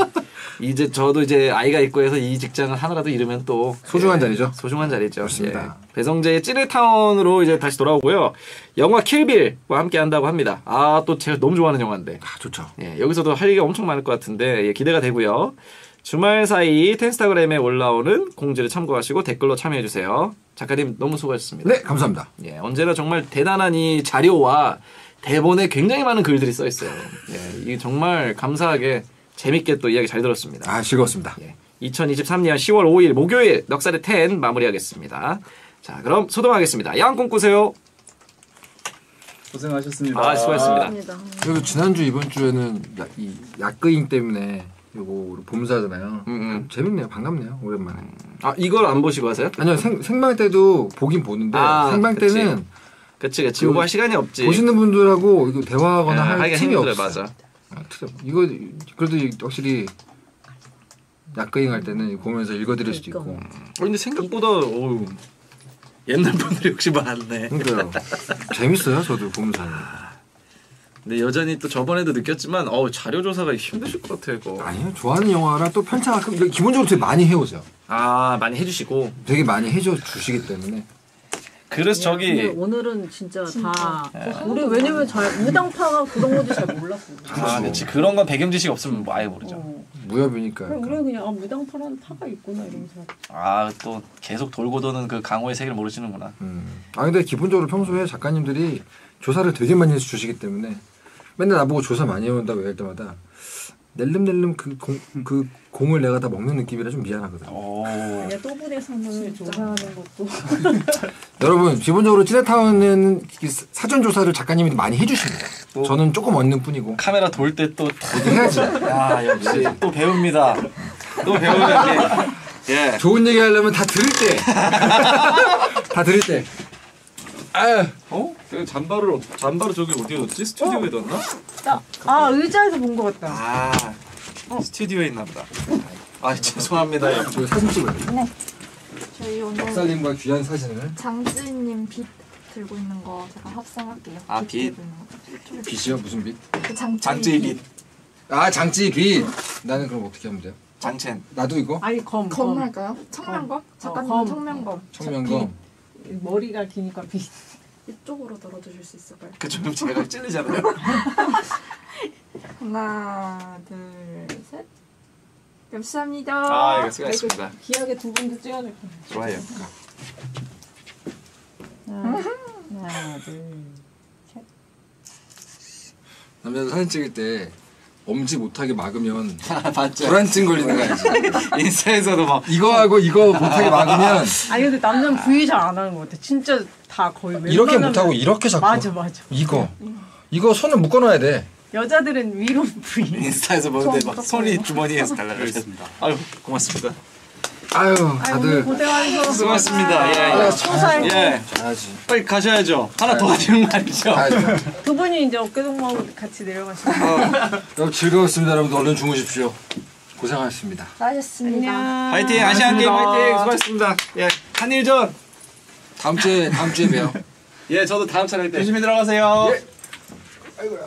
이제 저도 이제 아이가 있고 해서 이 직장을 하나라도 잃으면 또 소중한 예, 자리죠. 소중한 자리죠. 그렇습니다. 예. 배성재의 찌네타운으로 이제 다시 돌아오고요. 영화 킬빌과 함께 한다고 합니다. 아 또 제가 너무 좋아하는 영화인데. 아 좋죠. 예 여기서도 할 얘기가 엄청 많을 것 같은데 예, 기대가 되고요. 주말 사이 텐스타그램에 올라오는 공지를 참고하시고 댓글로 참여해주세요. 작가님 너무 수고하셨습니다. 네 감사합니다. 예 언제나 정말 대단한 이 자료와 대본에 굉장히 많은 글들이 써 있어요. 예 이게 정말 감사하게. 재밌게 또 이야기 잘 들었습니다. 아, 즐거웠습니다. 예, 이천이십삼 년 시월 오일 목요일 넉살의 텐 마무리하겠습니다. 자, 그럼 소동하겠습니다. 양 꿈꾸세요. 고생하셨습니다. 아, 수고하셨습니다. 그리고 지난주 이번주에는 야, 이 약그잉 때문에 요거 봄사잖아요. 음, 음. 재밌네요. 반갑네요. 오랜만에. 아, 이걸 안 보시고 하세요? 아니요. 생, 생방 때도 보긴 보는데 아, 생방 그치. 때는 그치, 그치. 요거 할 시간이 없지. 보시는 분들하고 이거 대화하거나 아, 할 틈이 없어요. 맞아. 아, 이거 그래도 확실히 약그잉 할 때는 보면서 읽어드릴 수도 있고. 어, 근데 생각보다 어우, 옛날 분들이 역시 많네. 그러니까요. 재밌어요, 저도 보면서. 근데 여전히 또 저번에도 느꼈지만 어 자료 조사가 힘드실 것 같아요, 이거. 아니요, 좋아하는 영화라 또 편차가 크. 기본적으로 되게 많이 해오세요. 아, 많이 해주시고. 되게 많이 해줘 주시기 때문에. 그래서 예, 저기 오늘은 진짜, 진짜. 다 예. 우리 왜냐면 잘 무당파가 그런 것도 잘 몰랐어요. 아, 그렇지. 그런 건 배경 지식 없으면 아예 모르죠. 어. 무협이니까. 그래, 그래 그냥 아, 무당파라는 파가 있구나 이러면서. 아, 또 계속 돌고 도는 그 강호의 세계를 모르시는구나. 음. 아, 근데 기본적으로 평소에 작가님들이 조사를 되게 많이 해서 주시기 때문에 맨날 나보고 조사 많이 해온다고 얘기할 때마다 낼름낼름 그, 공, 그 공을 내가 다 먹는 느낌이라 좀 미안하거든. 그냥 또분의 성능을 조사하는 것도. 여러분 기본적으로 찌네타운은 사전 조사를 작가님이 많이 해주십니다. 저는 조금 얻는 뿐이고. 카메라 돌 때 또 해야지. 아 역시 또 배웁니다. 또 배우는 게 예. 좋은 얘기 하려면 다 들을 때. 다 들을 때. 아, 어? 내가 잠바를 잠바를 저기 어디에 뒀지? 스튜디오에 어? 뒀나? 나, 아 의자에서 본 것 같다. 아, 어. 스튜디오에 있나 보다. 아 죄송합니다. 저희 사진 찍어요. 네. 저희 오늘 박사님과 귀한 사진을. 장쯔이님 빛 들고 있는 거 제가 합성할게요. 아 빛? 빛. 빛이요? 무슨 빛? 그 장쯔이 빛. 아 장쯔이 빛. 나는 그럼 어떻게 하면 돼요? 장첸. 나도 이거? 아니 검. 검 할까요? 청명검? 잠깐 어, 청명검. 청명검. 머리가 기니까 빛. 이쪽으로 들어주실 수 있을까요? 그쵸, 제가 찔리잖아요. 하나, 둘, 셋. 감사합니다. 아, 이거 수고하셨습니다. 기억에 두 분도 찍어줄 거예요. 좋아요. 하나, 하나, 둘, 셋. 남자도 사진 찍을 때 엄지 못하게 막으면 불안증 걸리는 거 알지? 인스타에서도 막 이거하고 이거 못하게 막으면 아니 근데 남자는 부위 잘 안 하는 것 같아. 진짜 다 거의 이렇게 못하고 이렇게 잡고 맞아 맞아 이거 이거 손을 묶어놔야 돼. 여자들은 위로 부위 인스타에서 보는데 막 손이 주머니에서 달라졌습니다. 아유 고맙습니다. 아유 다들 고생하셨습니다. 수고하셨습니다. 예, 소살. 예. 잘하지. 빨리 가셔야죠. 하나 더 하시는 거 아니죠? 두 분이 이제 어깨동무하고 같이 내려가시면. 여러분 즐거웠습니다. 여러분 얼른 주무십시오. 고생하셨습니다. 수고하셨습니다. 파이팅 아시안 게임 파이팅. 수고하셨습니다. 예 한일전 다음 주에 다음 주에 봬요. 예 저도 다음 차례 때 조심히 들어가세요. 예. 아이고야.